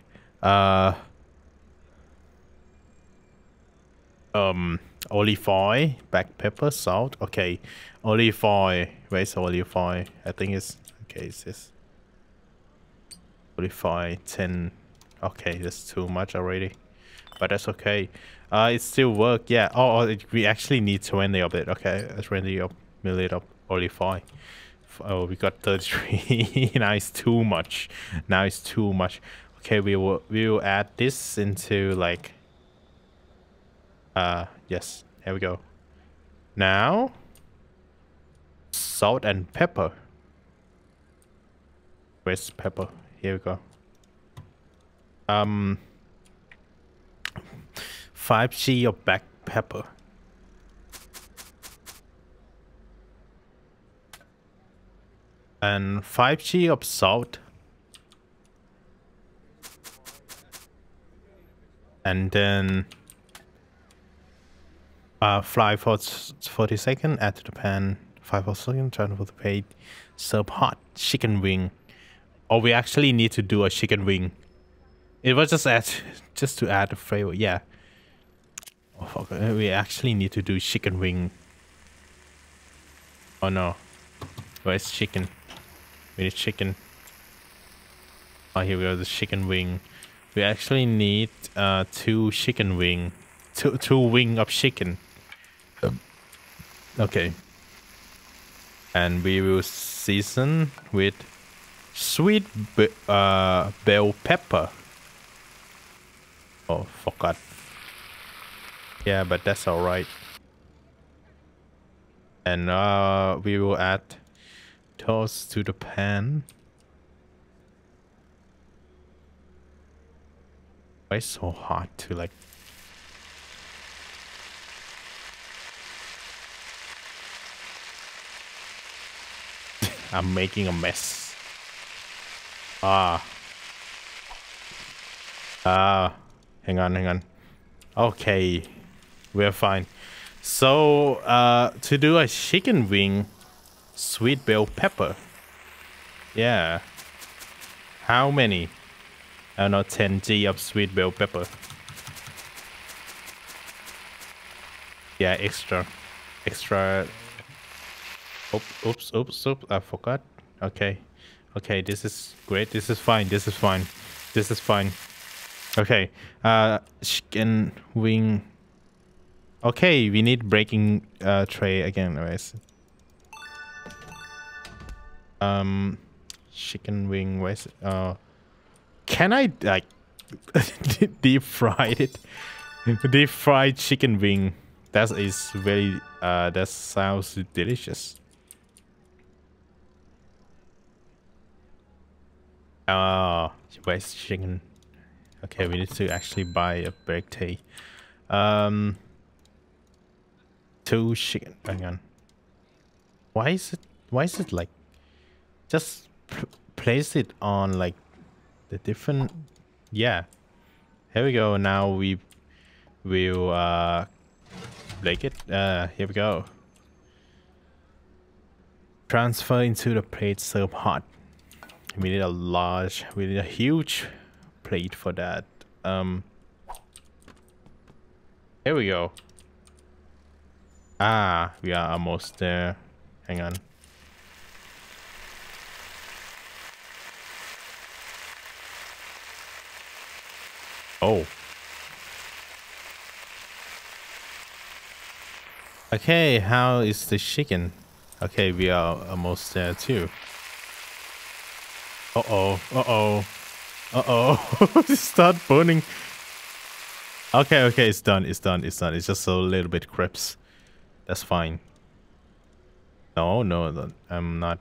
Olive oil, black pepper, salt. Okay, olive oil. Where's olive oil? I think it's okay. It's this olive oil 10. Okay, that's too much already, but that's okay. It still work. Yeah. Oh, we actually need 20 of it. Okay, 20 ml of olive oil. Oh, we got 33. Now it's too much. Now it's too much. Okay, we will add this into like. Yes, here we go. Now, salt and pepper. Where's pepper? Here we go. 5g of black pepper. And 5g of salt. And then... fry for 40 seconds, add to the pan, 5 seconds, turn for the plate, serve hot chicken wing. Oh, we actually need to do a chicken wing. It was just to add a flavor, yeah. Oh fuck, we actually need to do chicken wing. Oh no. Where's chicken? We need chicken. Oh, here we go, the chicken wing. We actually need 2 chicken wings. Two wing of chicken. Okay. And we will season with sweet bell pepper. Oh, forgot. Yeah, but that's alright. And we will add toast to the pan. Why it's so hard to like... I'm making a mess. Hang on. Okay, we're fine. So, to do a chicken wing, sweet bell pepper. Yeah. How many? I don't know, 10g of sweet bell pepper. Yeah, extra. Oops, I forgot. Okay, this is great. This is fine. Okay, chicken wing. Okay, we need breaking tray again, anyways. Chicken wing, where's it? Can I like deep fry it? Deep fried chicken wing. That is very. That sounds delicious. Where's chicken? Okay, we need to actually buy a break tea. 2 chicken. Hang on. Why is it like? Just place it on like the different. Yeah. Here we go. Now we will break it. Here we go. Transfer into the plate. Serve hot. We need a large. We need a huge plate for that. Here we go. Ah, we are almost there. Hang on. Oh. Okay, how is the chicken? Okay, we are almost there too. Uh oh. Start burning. Okay, it's done. It's just a little bit crisp. That's fine. No, I'm not.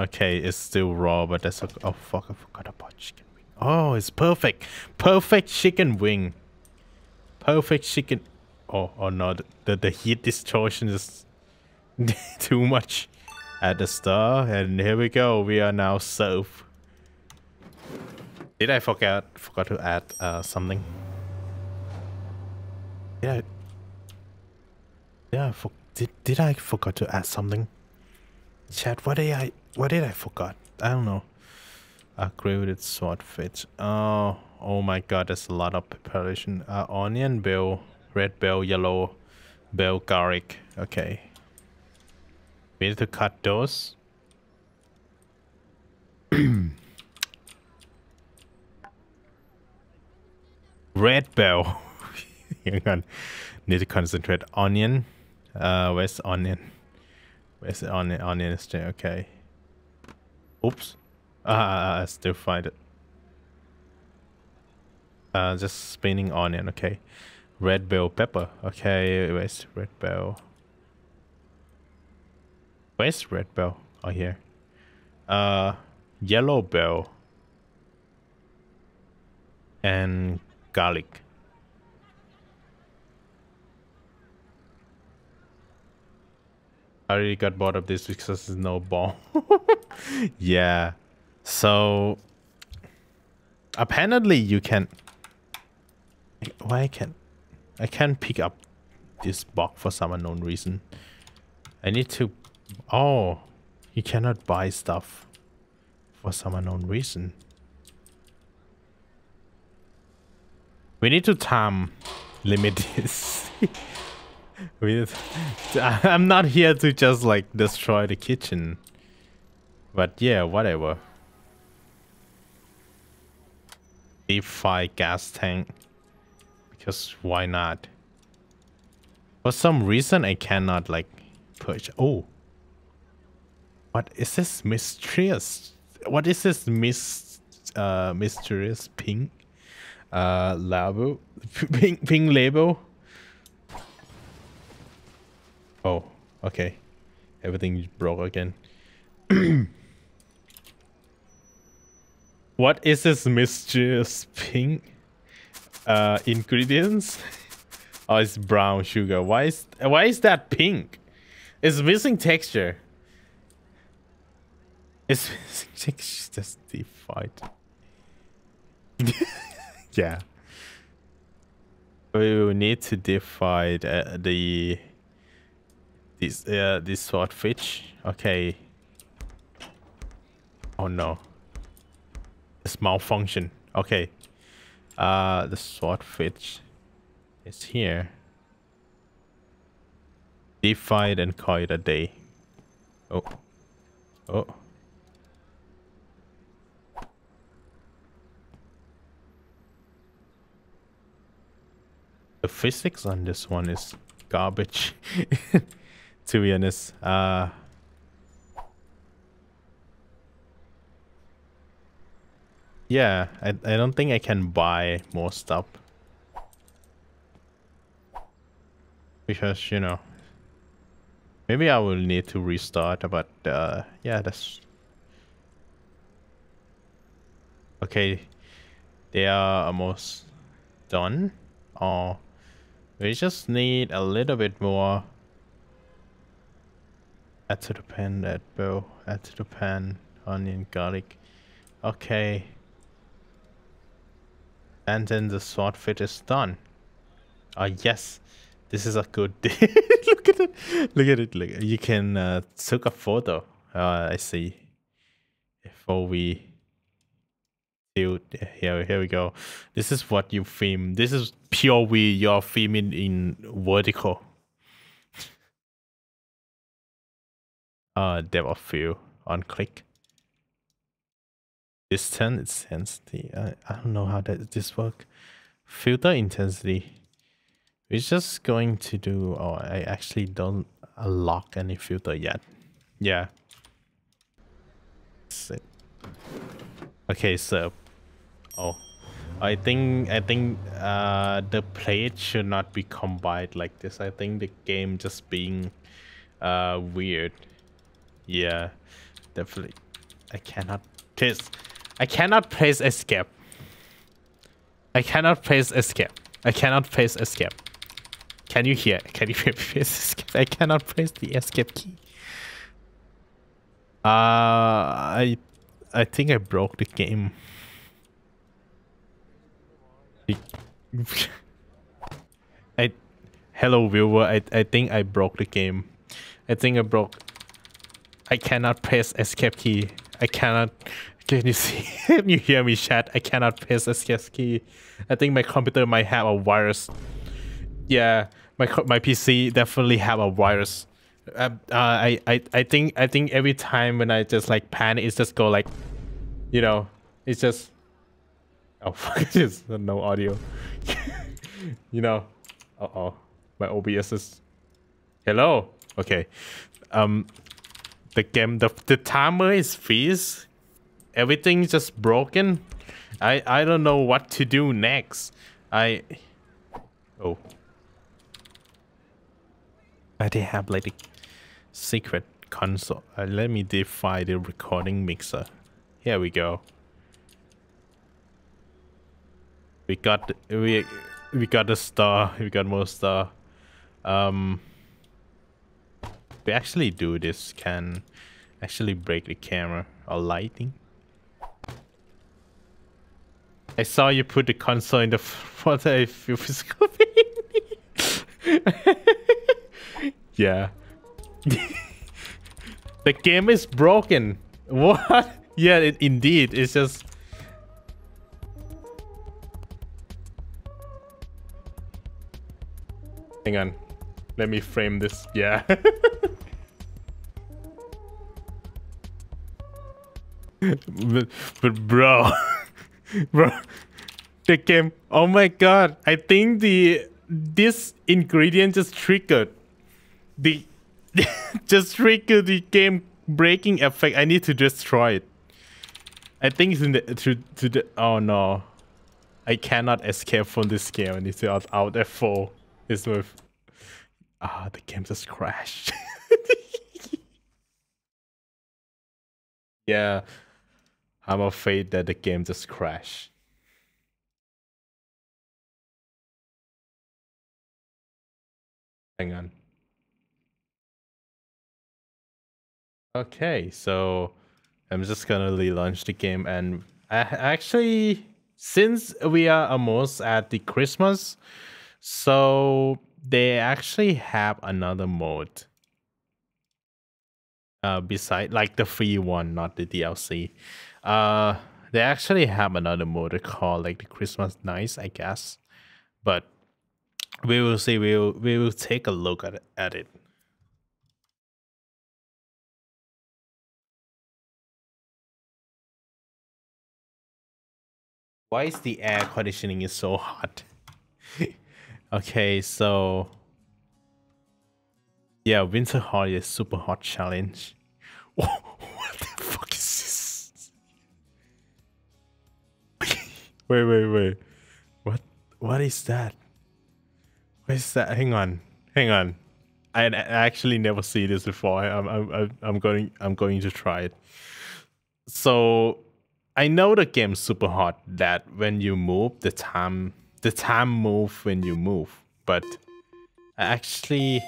Okay, it's still raw, but that's okay. Oh fuck, I forgot about chicken wing. Oh, it's perfect. Perfect chicken wing. Perfect chicken. Oh no, the heat distortion is too much. At the star, and here we go. We are now served. Did I forgot to add something? Did I forgot to add something? Chat, what did I forgot? I don't know. A grated swordfish. Oh my god, there's a lot of preparation. Onion, bell, red bell, yellow bell, garlic. Okay. We need to cut those. Red bell. Hang on. Need to concentrate. Onion. Where's the onion? Where's the onion? Onion is there. Okay. Oops. I still find it. Just spinning onion. Okay. Red bell pepper. Okay. Where's red bell? Where's red bell? Oh, here. Yellow bell. And garlic. I already got bored of this because there's no bomb. Yeah. So apparently you can. I can't pick up this box for some unknown reason. I need to. Oh, you cannot buy stuff for some unknown reason. We need to time limit this. I'm not here to just like destroy the kitchen. But yeah, whatever. Deep fry gas tank. Because why not? For some reason I cannot like push. Oh. What is this mysterious? What is this mysterious pink label? Pink label? Oh, okay. Everything broke again. What is this mysterious pink ingredients? Oh, it's brown sugar. Why is that pink? It's missing texture. It's just deep fried. Yeah. We will need to deep fry this swordfish. Okay. Oh no. It's malfunction. Okay. The swordfish is here. Deep fried and call it a day. Oh. Oh. The physics on this one is garbage, to be honest. Yeah, I don't think I can buy more stuff. Because, you know, maybe I will need to restart, but yeah, that's... Okay, they are almost done. Oh, we just need a little bit more. Add to the pan, add bow, add to the pan, onion, garlic. Okay. And then the swordfish is done. Oh yes, this is a good deal. Look at it, look at it. Look. You can take a photo. I see. Before we, dude, here we go. This is what you film. This is POV. You're filming in vertical. Depth of view on click. Distance intensity. I don't know how that this work. Filter intensity. We're just going to do. Oh, I actually don't unlock any filter yet. Yeah. That's it. Okay, so. Oh, I think the plate should not be combined like this. I think the game just being weird. Yeah, definitely. I cannot place. I cannot place escape. I cannot place escape. I cannot place escape. Can you hear? Can you place escape? I cannot place the escape key. I think I broke the game. Hello viewer, I think I broke the game. I cannot press escape key. I cannot. Can you see? Can you hear me, chat? I cannot press escape key. I think my computer might have a virus. Yeah, my PC definitely have a virus. I think every time when I just like panic, it's just go like, you know, it's just. Oh fuck! There's no audio. You know. Uh oh. My OBS is. Hello. Okay. The game, the timer is freeze. Everything's just broken. I don't know what to do next. Oh. They have like a secret console. Let me defy the recording mixer. Here we go. We got a star. We got more star. We actually do this. Can actually break the camera or lighting. I saw you put the console in the water. If you physical. Yeah. The game is broken. What? Yeah, indeed. It's just. Hang on. Let me frame this. Yeah. but bro. Bro. The game. Oh my god. I think this ingredient just triggered. Just trigger the game breaking effect. I need to destroy it. I think it's in the oh no, I cannot escape from this game. I need to out F4. It's with the game just crashed. Yeah, I'm afraid that the game just crashed. Hang on. Okay, so I'm just gonna relaunch the game, and actually, since we are almost at the Christmas, so they actually have another mode. Beside like the free one, not the DLC. They actually have another mode called like the Christmas Nights, I guess, but we will see. We will take a look at it. Why is the air conditioning is so hot? Okay, so yeah, winter holidays super hot challenge. Whoa, what the fuck is this? wait. What is that? What is that? Hang on. I actually never see this before. I'm going to try it. So I know the game's super hot that when you move, the time move when you move, but I actually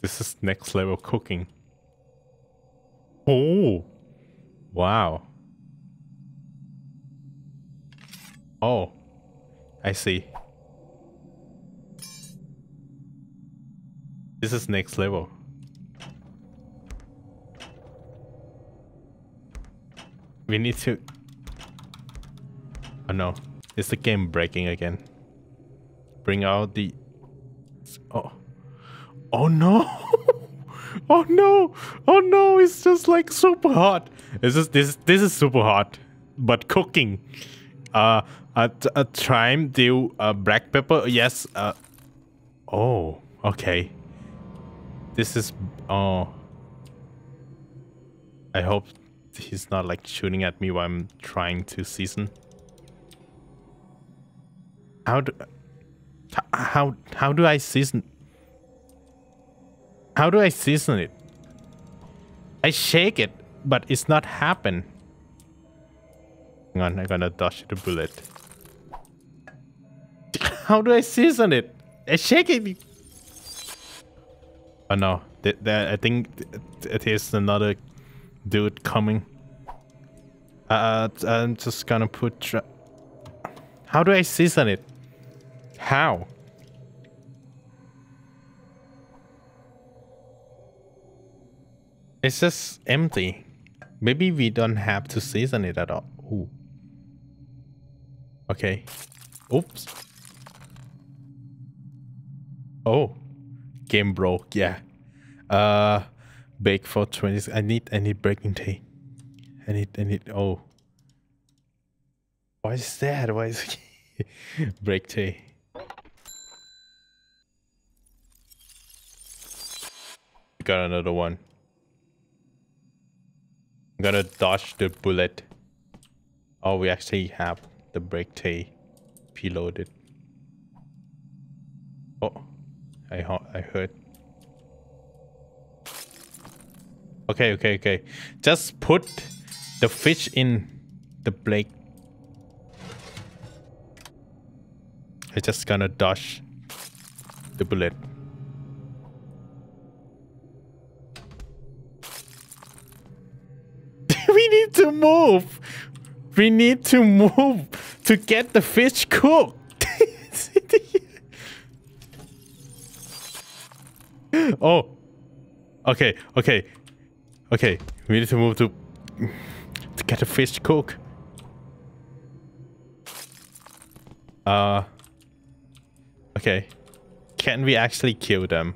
this is next level cooking. Oh wow. Oh, I see. This is next level. We need to... Oh no, it's the game breaking again. Bring out the... Oh. Oh no! Oh no! Oh no, it's just like super hot. This is super hot, but cooking. Thyme, dill, black pepper, yes. Oh, okay. This is... Oh. I hope he's not like shooting at me while I'm trying to season. How do I season? How do I season it? I shake it, but it's not happen. Hang on, I'm gonna dodge the bullet. How do I season it? I shake it. Oh no, I think it is another dude coming. I'm just gonna put... How do I season it? How? It's just empty. Maybe we don't have to season it at all. Ooh. Okay. Oops. Oh. Game broke, yeah. Bake for 20. I need breaking tea. I need oh. Why is that? Why is it break tea? Got another one. I'm gonna dodge the bullet. Oh, we actually have the break tea preloaded. Oh. I heard. Okay. Just put the fish in the plate. I just gonna dodge the bullet. We need to move. We need to move to get the fish cooked. Oh, okay. We need to move to get a fish cook. Okay. Can we actually kill them?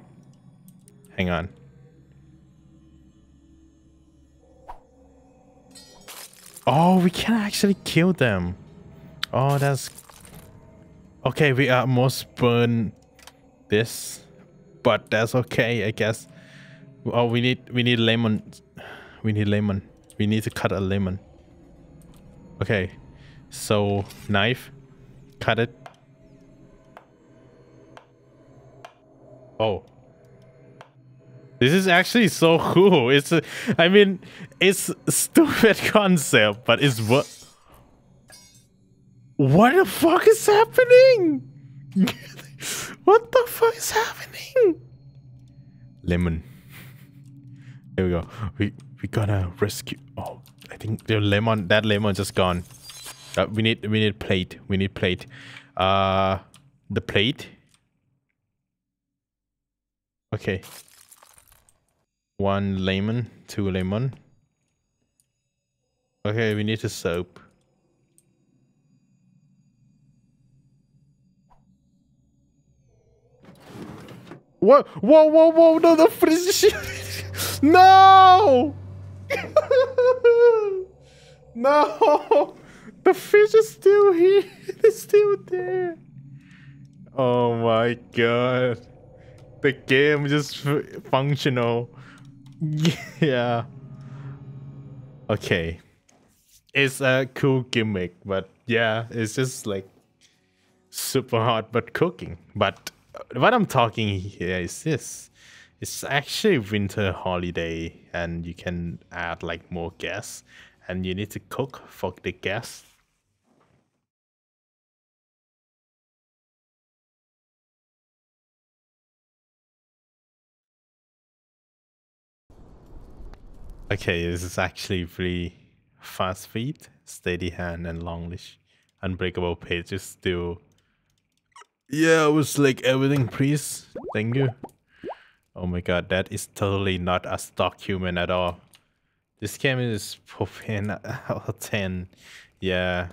Hang on. Oh, we can actually kill them. Oh, that's okay. We almost burned this. But that's okay, I guess. Oh, we need lemon. We need to cut a lemon. Okay, so knife, cut it. Oh, this is actually so cool. It's a, I mean, it's a stupid concept, but it's what? What the fuck is happening? What the fuck is happening? Lemon. Here we go. We gotta rescue. Oh, I think the lemon. That lemon just gone. We need plate. The plate. Okay. 1 lemon, 2 lemon. Okay, we need a soap. What? Whoa, whoa, whoa, no, no, freeze the shit. No! No! The fish is still here. It's still there. Oh my god. The game just functional. Yeah. Okay. It's a cool gimmick, but yeah, it's just like super hard but cooking. But what I'm talking here is this. It's actually winter holiday and you can add like more gas and you need to cook for the gas. Okay, this is actually pretty fast feet, steady hand and longish, unbreakable page is still. Yeah, it was like everything, please. Thank you. Oh my god, that is totally not a stock human at all. This game is popping out of 10. Yeah.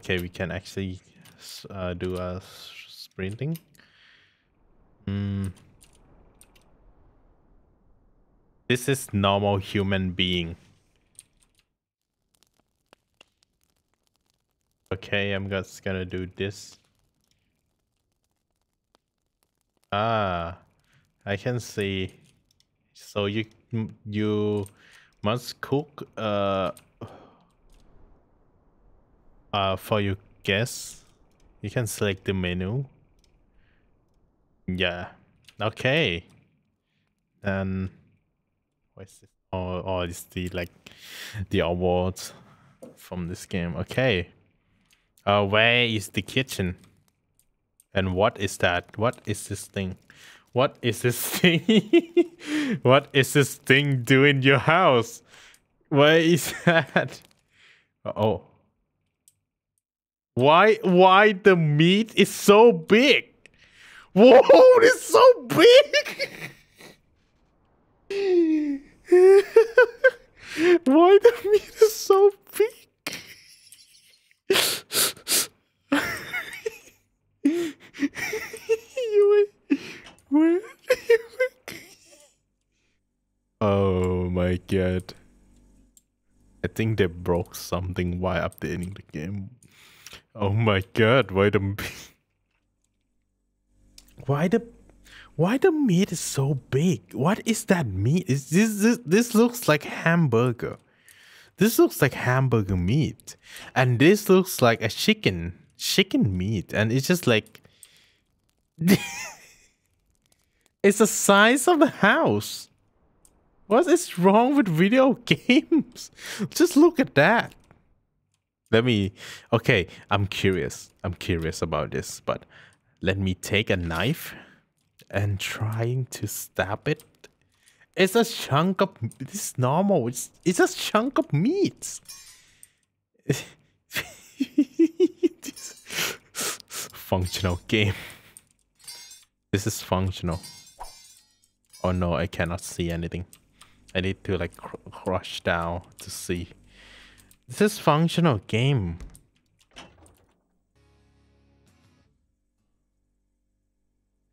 Okay, we can actually do a sprinting. Hmm. This is normal human being. Okay, I'm just gonna do this. Ah, I can see. So you must cook for your guests. You can select the menu. Yeah. Okay. Then what's this? Oh, it's the like the awards from this game. Okay. Where is the kitchen? And what is that? What is this thing? What is this thing? What is this thing doing in your house? Where is that? Uh-oh. Why the meat is so big? Whoa, it's so big! Why the meat is so big? Oh my god. I think they broke something while updating the game. Oh my god, why the meat is so big? What is that meat? Is this looks like hamburger. This looks like hamburger meat, and this looks like a chicken meat, and it's just like it's the size of the house. What is wrong with video games? Just look at that. Okay, I'm curious about this, but let me take a knife and trying to stab it. It's a chunk of... It's normal. It's a chunk of meat. Functional game. This is functional. Oh no, I cannot see anything. I need to like crouch down to see. This is functional game.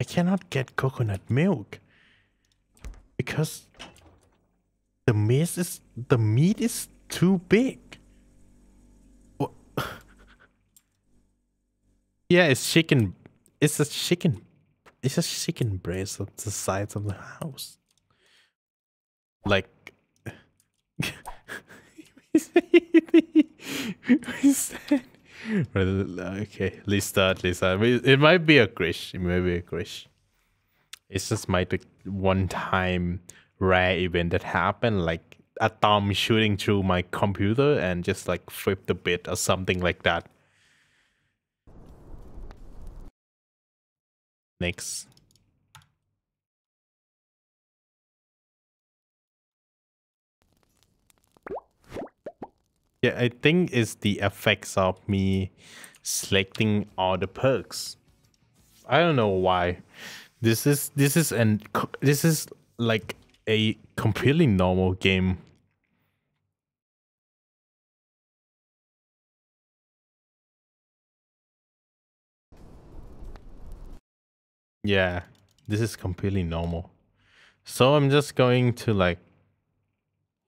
I cannot get coconut milk. Because the meat is too big. What? Yeah, it's chicken. It's a chicken breast of the size of the house. Like okay, let's start. It might be a crash. It's just my one-time rare event that happened, like a thumb shooting through my computer and just like flipped the bit or something like that. Next. Yeah, I think it's the effects of me selecting all the perks. I don't know why. This is like a completely normal game. Yeah, this is completely normal. So I'm just going to like,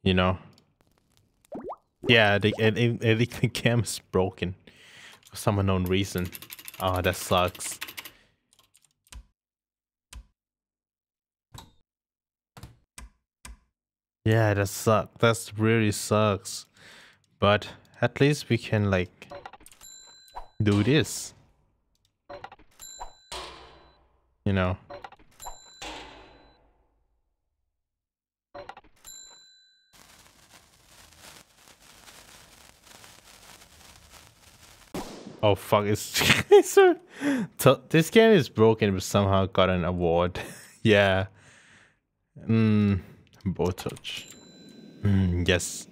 you know, yeah, the editing cam is broken for some unknown reason. Oh, that sucks. Yeah, that sucks. That really sucks. But at least we can like do this. You know. Oh fuck, it's this game is broken but somehow got an award. Yeah. Botox. Yes.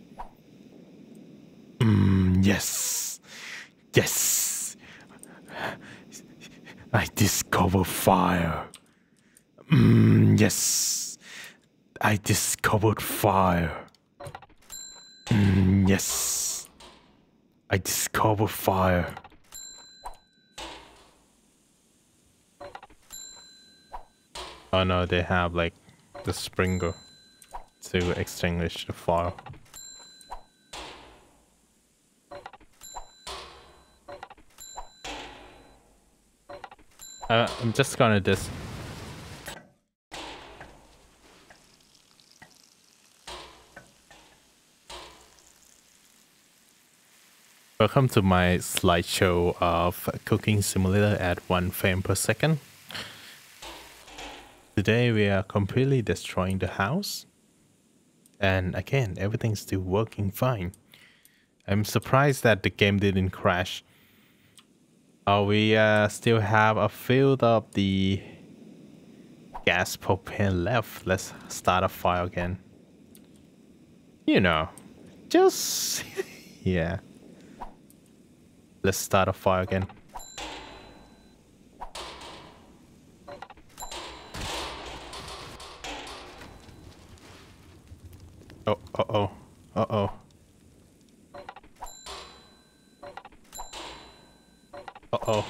Yes. Yes. I discover fire. Yes. I discovered fire. Yes. I discover fire. Oh no, they have like the sprinkler to extinguish the fire. I'm just gonna dis. Welcome to my slideshow of Cooking Simulator at 1 frame per second. Today we are completely destroying the house. And again, everything's still working fine. I'm surprised that the game didn't crash. We still have a field of the gas propane left. Let's start a fire again. You know, just yeah. Let's start a fire again. Oh, uh-oh, uh-oh. Uh-oh.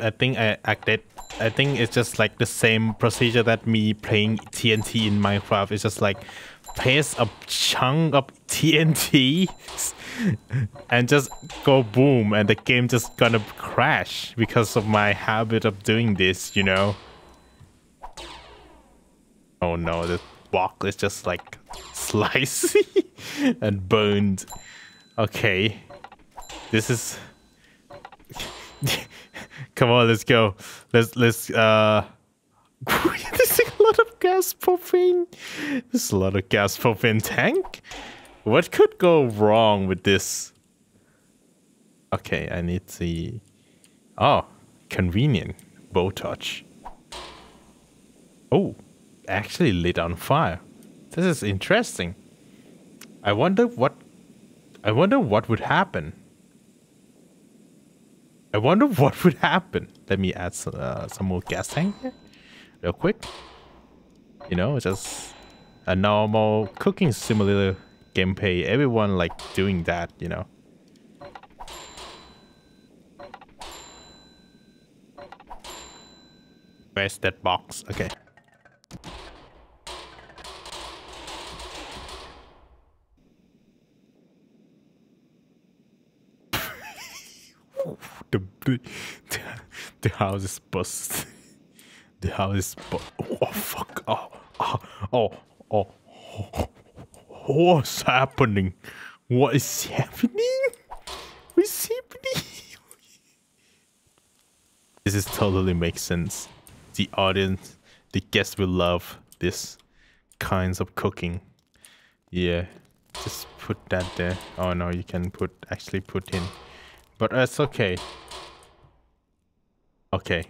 I think it's just like the same procedure that me playing TNT in Minecraft. It's just like paste a chunk of TNT and just go boom, and the game just gonna crash because of my habit of doing this, you know. Oh no, the block is just like slicey and burned. Okay, this is come on, let's go. Let's there's a lot of gas propane. There's a lot of gas propane tank. What could go wrong with this? Okay, I need the... Oh, convenient. Bow touch. Oh, actually lit on fire. This is interesting. I wonder what would happen. I wonder what would happen. Let me add some more gas tank here, real quick. You know, just a normal Cooking Simulator gameplay. Everyone like doing that, you know. Where's that box? Okay. The house is bust. The house is bust. Oh fuck! Oh! What's happening? What is happening? What's happening? This is totally makes sense. The audience, the guests will love this kinds of cooking. Yeah, just put that there. Oh no, you can actually put in. But that's okay. Okay.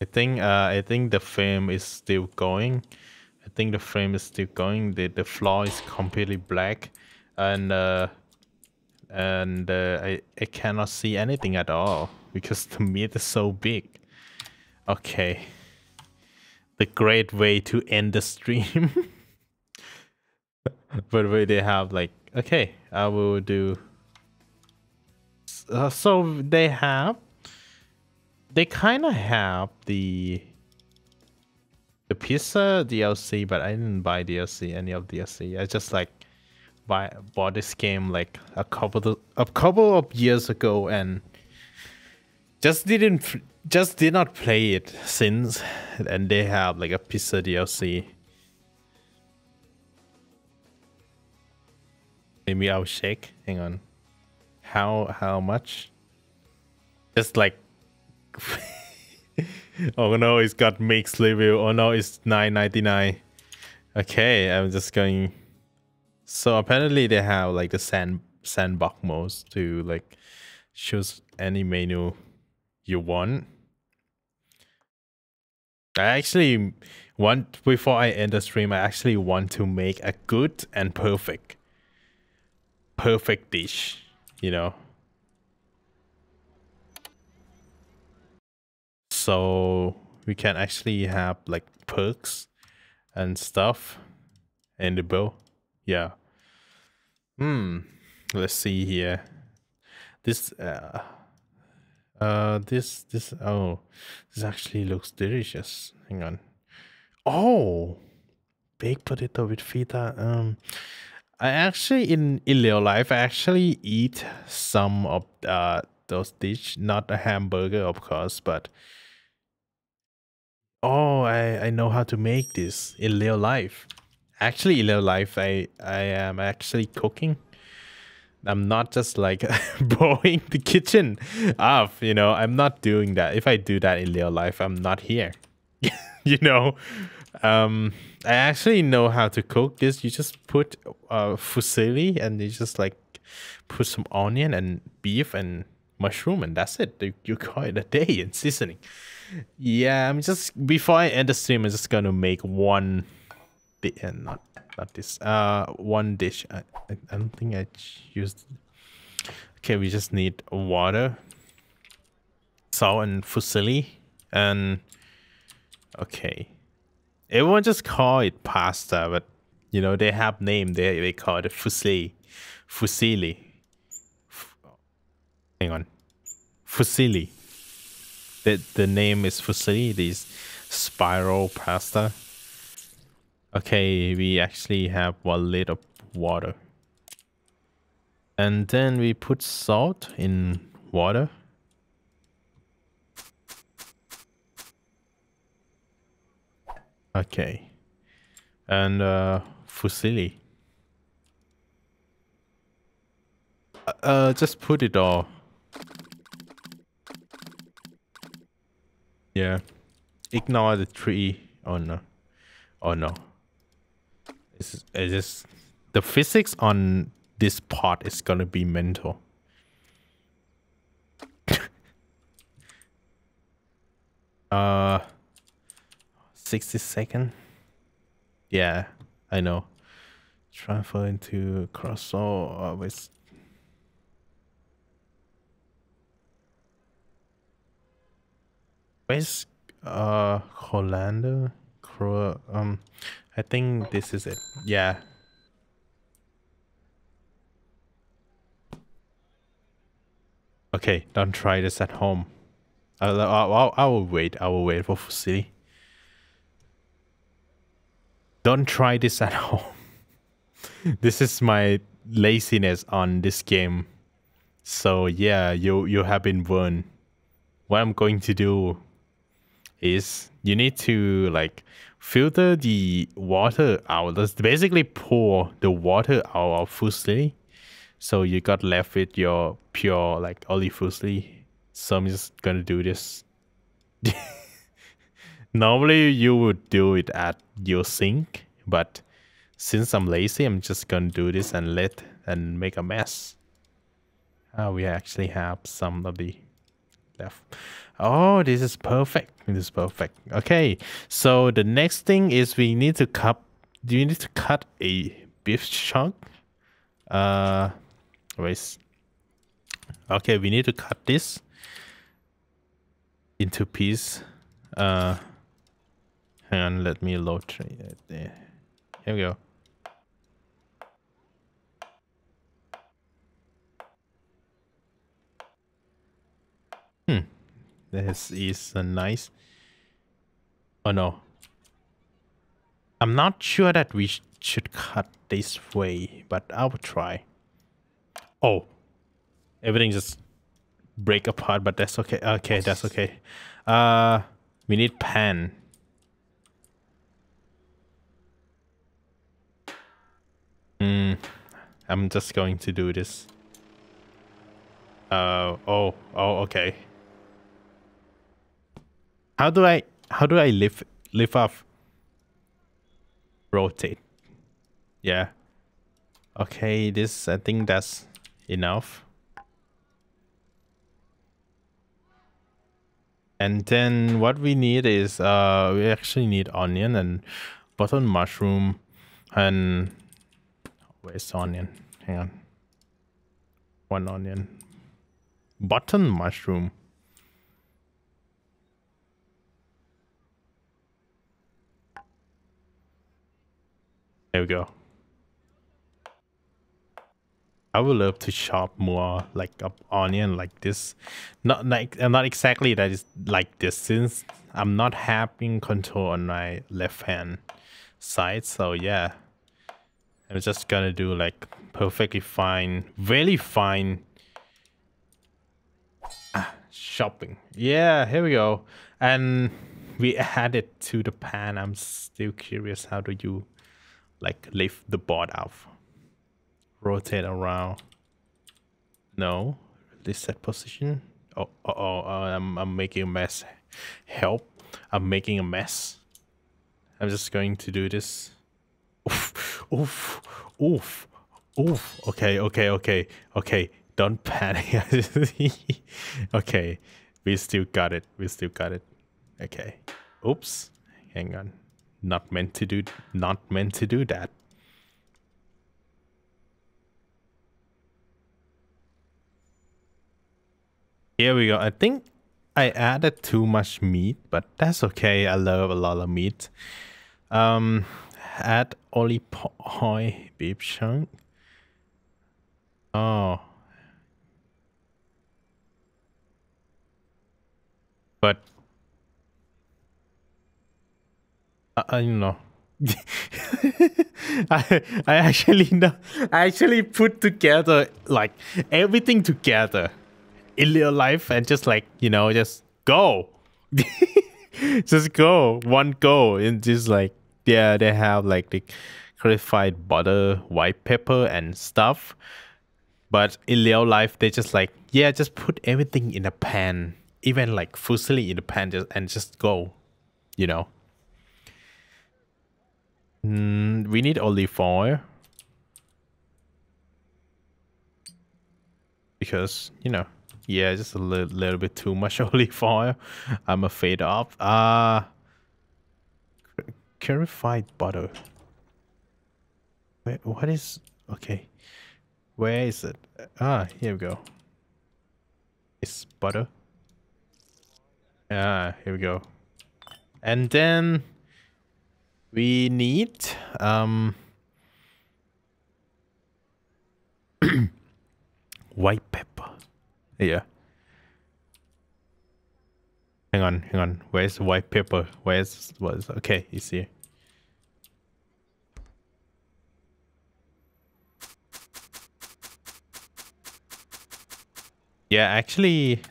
I think the fame is still going. I I think the frame is still going. The floor is completely black, and I cannot see anything at all because the meat is so big. Okay, the great way to end the stream. But where they have like, okay, I will do. So they kind of have the pizza DLC, but I didn't buy DLC, any of DLC. I just like bought this game like a couple of years ago and just did not play it since. And they have like a pizza DLC. Maybe I'll shake. Hang on. How much? Just like. Oh no, it's got mixed review. Oh no, it's $9.99. Okay, I'm just going. So apparently they have like the sandbox modes to like choose any menu you want. I actually want, before I end the stream, I actually want to make a good and perfect dish, you know. So we can actually have like perks and stuff in the bill. Yeah. Let's see here. This actually looks delicious. Hang on. Oh, baked potato with feta. I actually in real life I actually eat some of those dish. Not a hamburger, of course, but. Oh, I know how to make this in real life. Actually, in real life, I am actually cooking. I'm not just like blowing the kitchen up, you know. I'm not doing that. If I do that in real life, I'm not here. You know, I actually know how to cook this. You just put fusilli and you just like put some onion and beef and mushroom and that's it. You call it a day and seasoning. Yeah, I'm just, before I end the stream, I'm just gonna make one, not this, one dish. I don't think I used. Okay, we just need water, salt, and fusilli, and okay, everyone just call it pasta, but you know they have name. They call it fusilli. Hang on, fusilli. The name is fusilli, these spiral pasta. Okay, we actually have 1 liter of water. And then we put salt in water. Okay. And fusilli. Just put it all. Yeah, ignore the tree. Oh no. It's just the physics on this part is gonna be mental. Uh, 60 seconds. Yeah, I know. Transfer into cross with. Where's Hollander? I think this is it. Yeah. Okay, don't try this at home. I will wait for fusilli. Don't try this at home. This is my laziness on this game. So yeah, you have been warned. What I'm going to do is you need to like filter the water out. Let's basically pour the water out of fusilli, so you got left with your pure like olive fusilli. So I'm just gonna do this. Normally you would do it at your sink, but since I'm lazy, I'm just gonna do this and make a mess. We actually have some of the left. Oh, this is perfect. This is perfect. Okay, so the next thing is we need to cut. Do you need to cut a beef chunk? Wait. Okay, we need to cut this into piece. Hang on, let me load it there. Here we go. This is a nice. Oh no. I'm not sure that we should cut this way, but I will try. Oh, everything just break apart, but that's okay. Okay, that's okay. We need pan. I'm just going to do this. Okay. How do I lift up? Rotate. Yeah. Okay, I think that's enough. And then what we need is we actually need onion and button mushroom and where's the onion? Hang on. One onion. Button mushroom. There we go. I would love to chop more like an onion like this. Not exactly that is like this, since I'm not having control on my left hand side. So yeah, I'm just gonna do like perfectly fine, really fine chopping. Yeah, here we go. And we add it to the pan. I'm still curious, how do you like lift the board up? Rotate around. No, reset position. I'm making a mess. Help! I'm making a mess. I'm just going to do this. Oof. Okay. Don't panic. Okay, we still got it. Okay. Oops. Hang on. Not meant to do that. Here we go. I think I added too much meat, but that's okay. I love a lot of meat. Add olive oil, beef chunk. Oh. But I don't know. I actually put together like everything together in real life and just like, you know, just go. Just go. One go. And just like, yeah, they have like the clarified butter, white pepper and stuff. But in real life, they just like, yeah, just put everything in a pan. Even like fusilli in the pan and just go, you know. We need olive oil because, you know, yeah, just a little bit too much olive oil. I'm afraid of clarified butter. Wait, what is okay? Where is it? Here we go. It's butter. Here we go. And then we need white pepper. Yeah. Hang on. Where's white pepper? Okay, it's here. Yeah, actually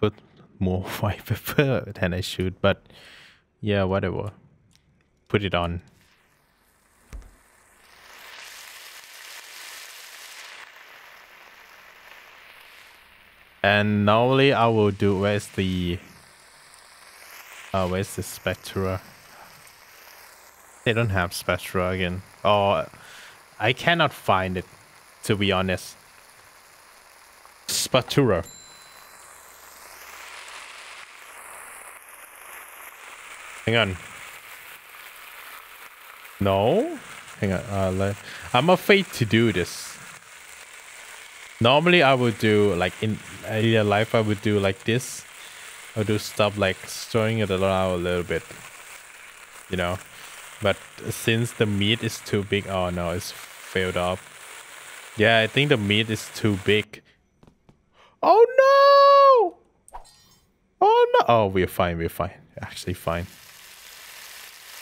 put more white pepper than I should, but yeah, whatever. Put it on. And normally I will do, where's the spatula? They don't have spatula again. Oh, I cannot find it, to be honest. Spatula. Hang on. No? Hang on. I'm afraid to do this. Normally I would do like in real life, I would do like this. I would do stuff like stirring it around a little bit, you know. But since the meat is too big, oh no, it's failed up. Yeah, I think the meat is too big. Oh no! Oh no! Oh, we're fine, we're fine. Actually fine.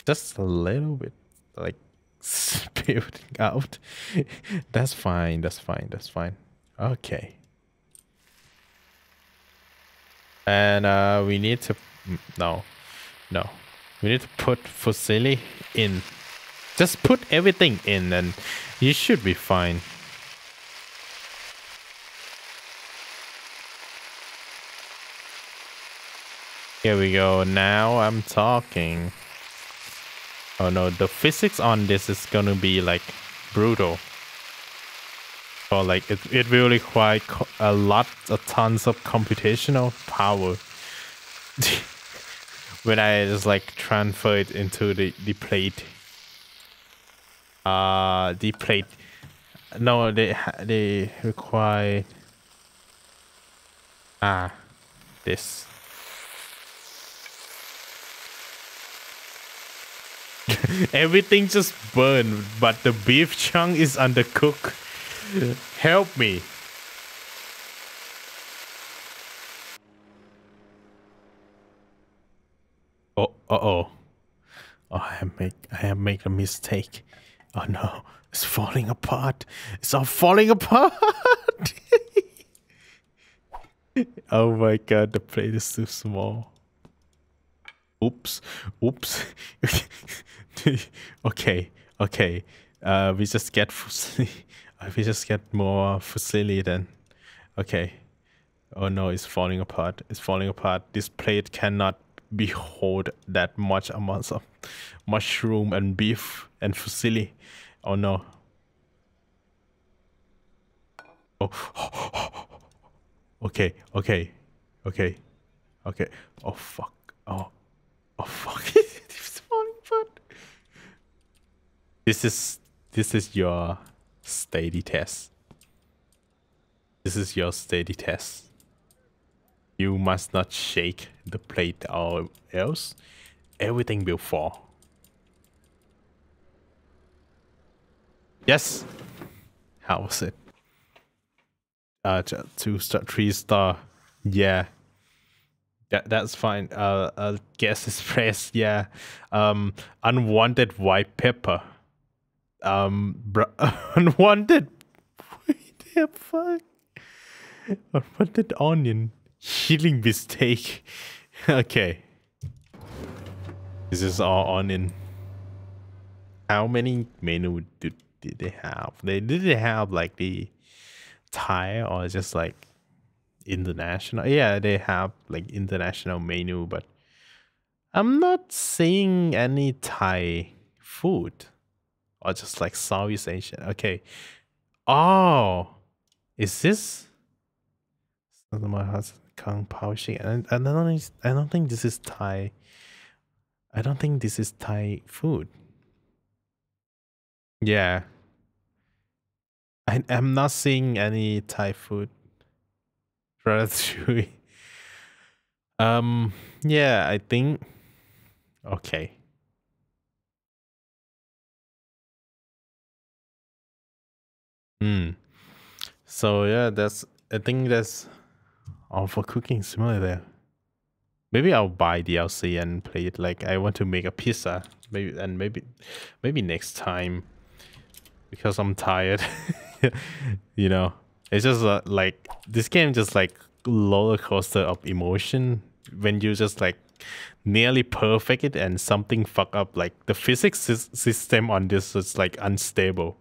Just a little bit, like, spewing out. That's fine, that's fine, that's fine. Okay. And we need to... No. No. We need to put fusilli in. Just put everything in and you should be fine. Here we go, now I'm talking. Oh no, the physics on this is gonna be like brutal. Or like it will require a tons of computational power. When I just like transfer it into the plate. The plate. No, they require this. Everything just burned, but the beef chunk is undercooked. Help me. Oh, oh, I have made a mistake. Oh no, it's falling apart. It's all falling apart. Oh my god, the plate is too small. Oops, oops. Okay. We just get fusilli. We just get more fusilli then. Okay. Oh no, it's falling apart. It's falling apart. This plate cannot behold that much amounts of mushroom and beef and fusilli. Oh no. Oh. Okay. Oh fuck. Oh fuck. It's falling apart. This is your steady test. This is your steady test. You must not shake the plate or else everything will fall. Yes. How was it? 2-star, 3-star. Yeah. That's fine. I guess it's pressed. Yeah. Unwanted white pepper. Unwanted. Wait, the fuck. Unwanted onion. Healing mistake. Okay. This is all onion. How many menu did they have? Did they have like the Thai or just like international? Yeah, they have like international menu, but I'm not seeing any Thai food or just like Southeast Asian. Okay. Oh, is this? Kung Pao Chicken. I don't think this is Thai. I don't think this is Thai food. Yeah. I'm not seeing any Thai food. Ratatouille. Yeah, I think. Okay. So yeah, I think that's all for Cooking Simulator. Maybe I'll buy DLC and play it. Like I want to make a pizza. Maybe next time, because I'm tired. You know, it's just like this game just like roller coaster of emotion when you just like nearly perfect it and something fuck up. Like the physics system on this is like unstable,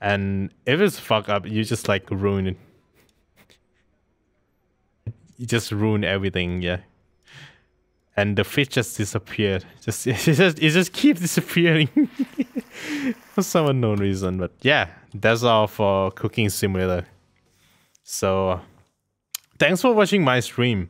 and if it's fuck up, you just like ruin it. You just ruin everything, yeah. And the fish just disappeared. It just keeps disappearing for some unknown reason. But yeah, that's all for Cooking Simulator. So, thanks for watching my stream.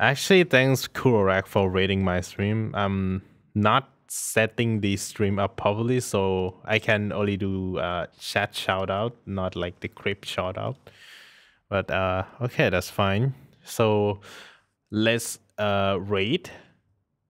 Actually, thanks Kurorak for rating my stream. I'm not setting the stream up properly, so I can only do chat shout out, not like the crib shout out. But okay, that's fine. So let's rate.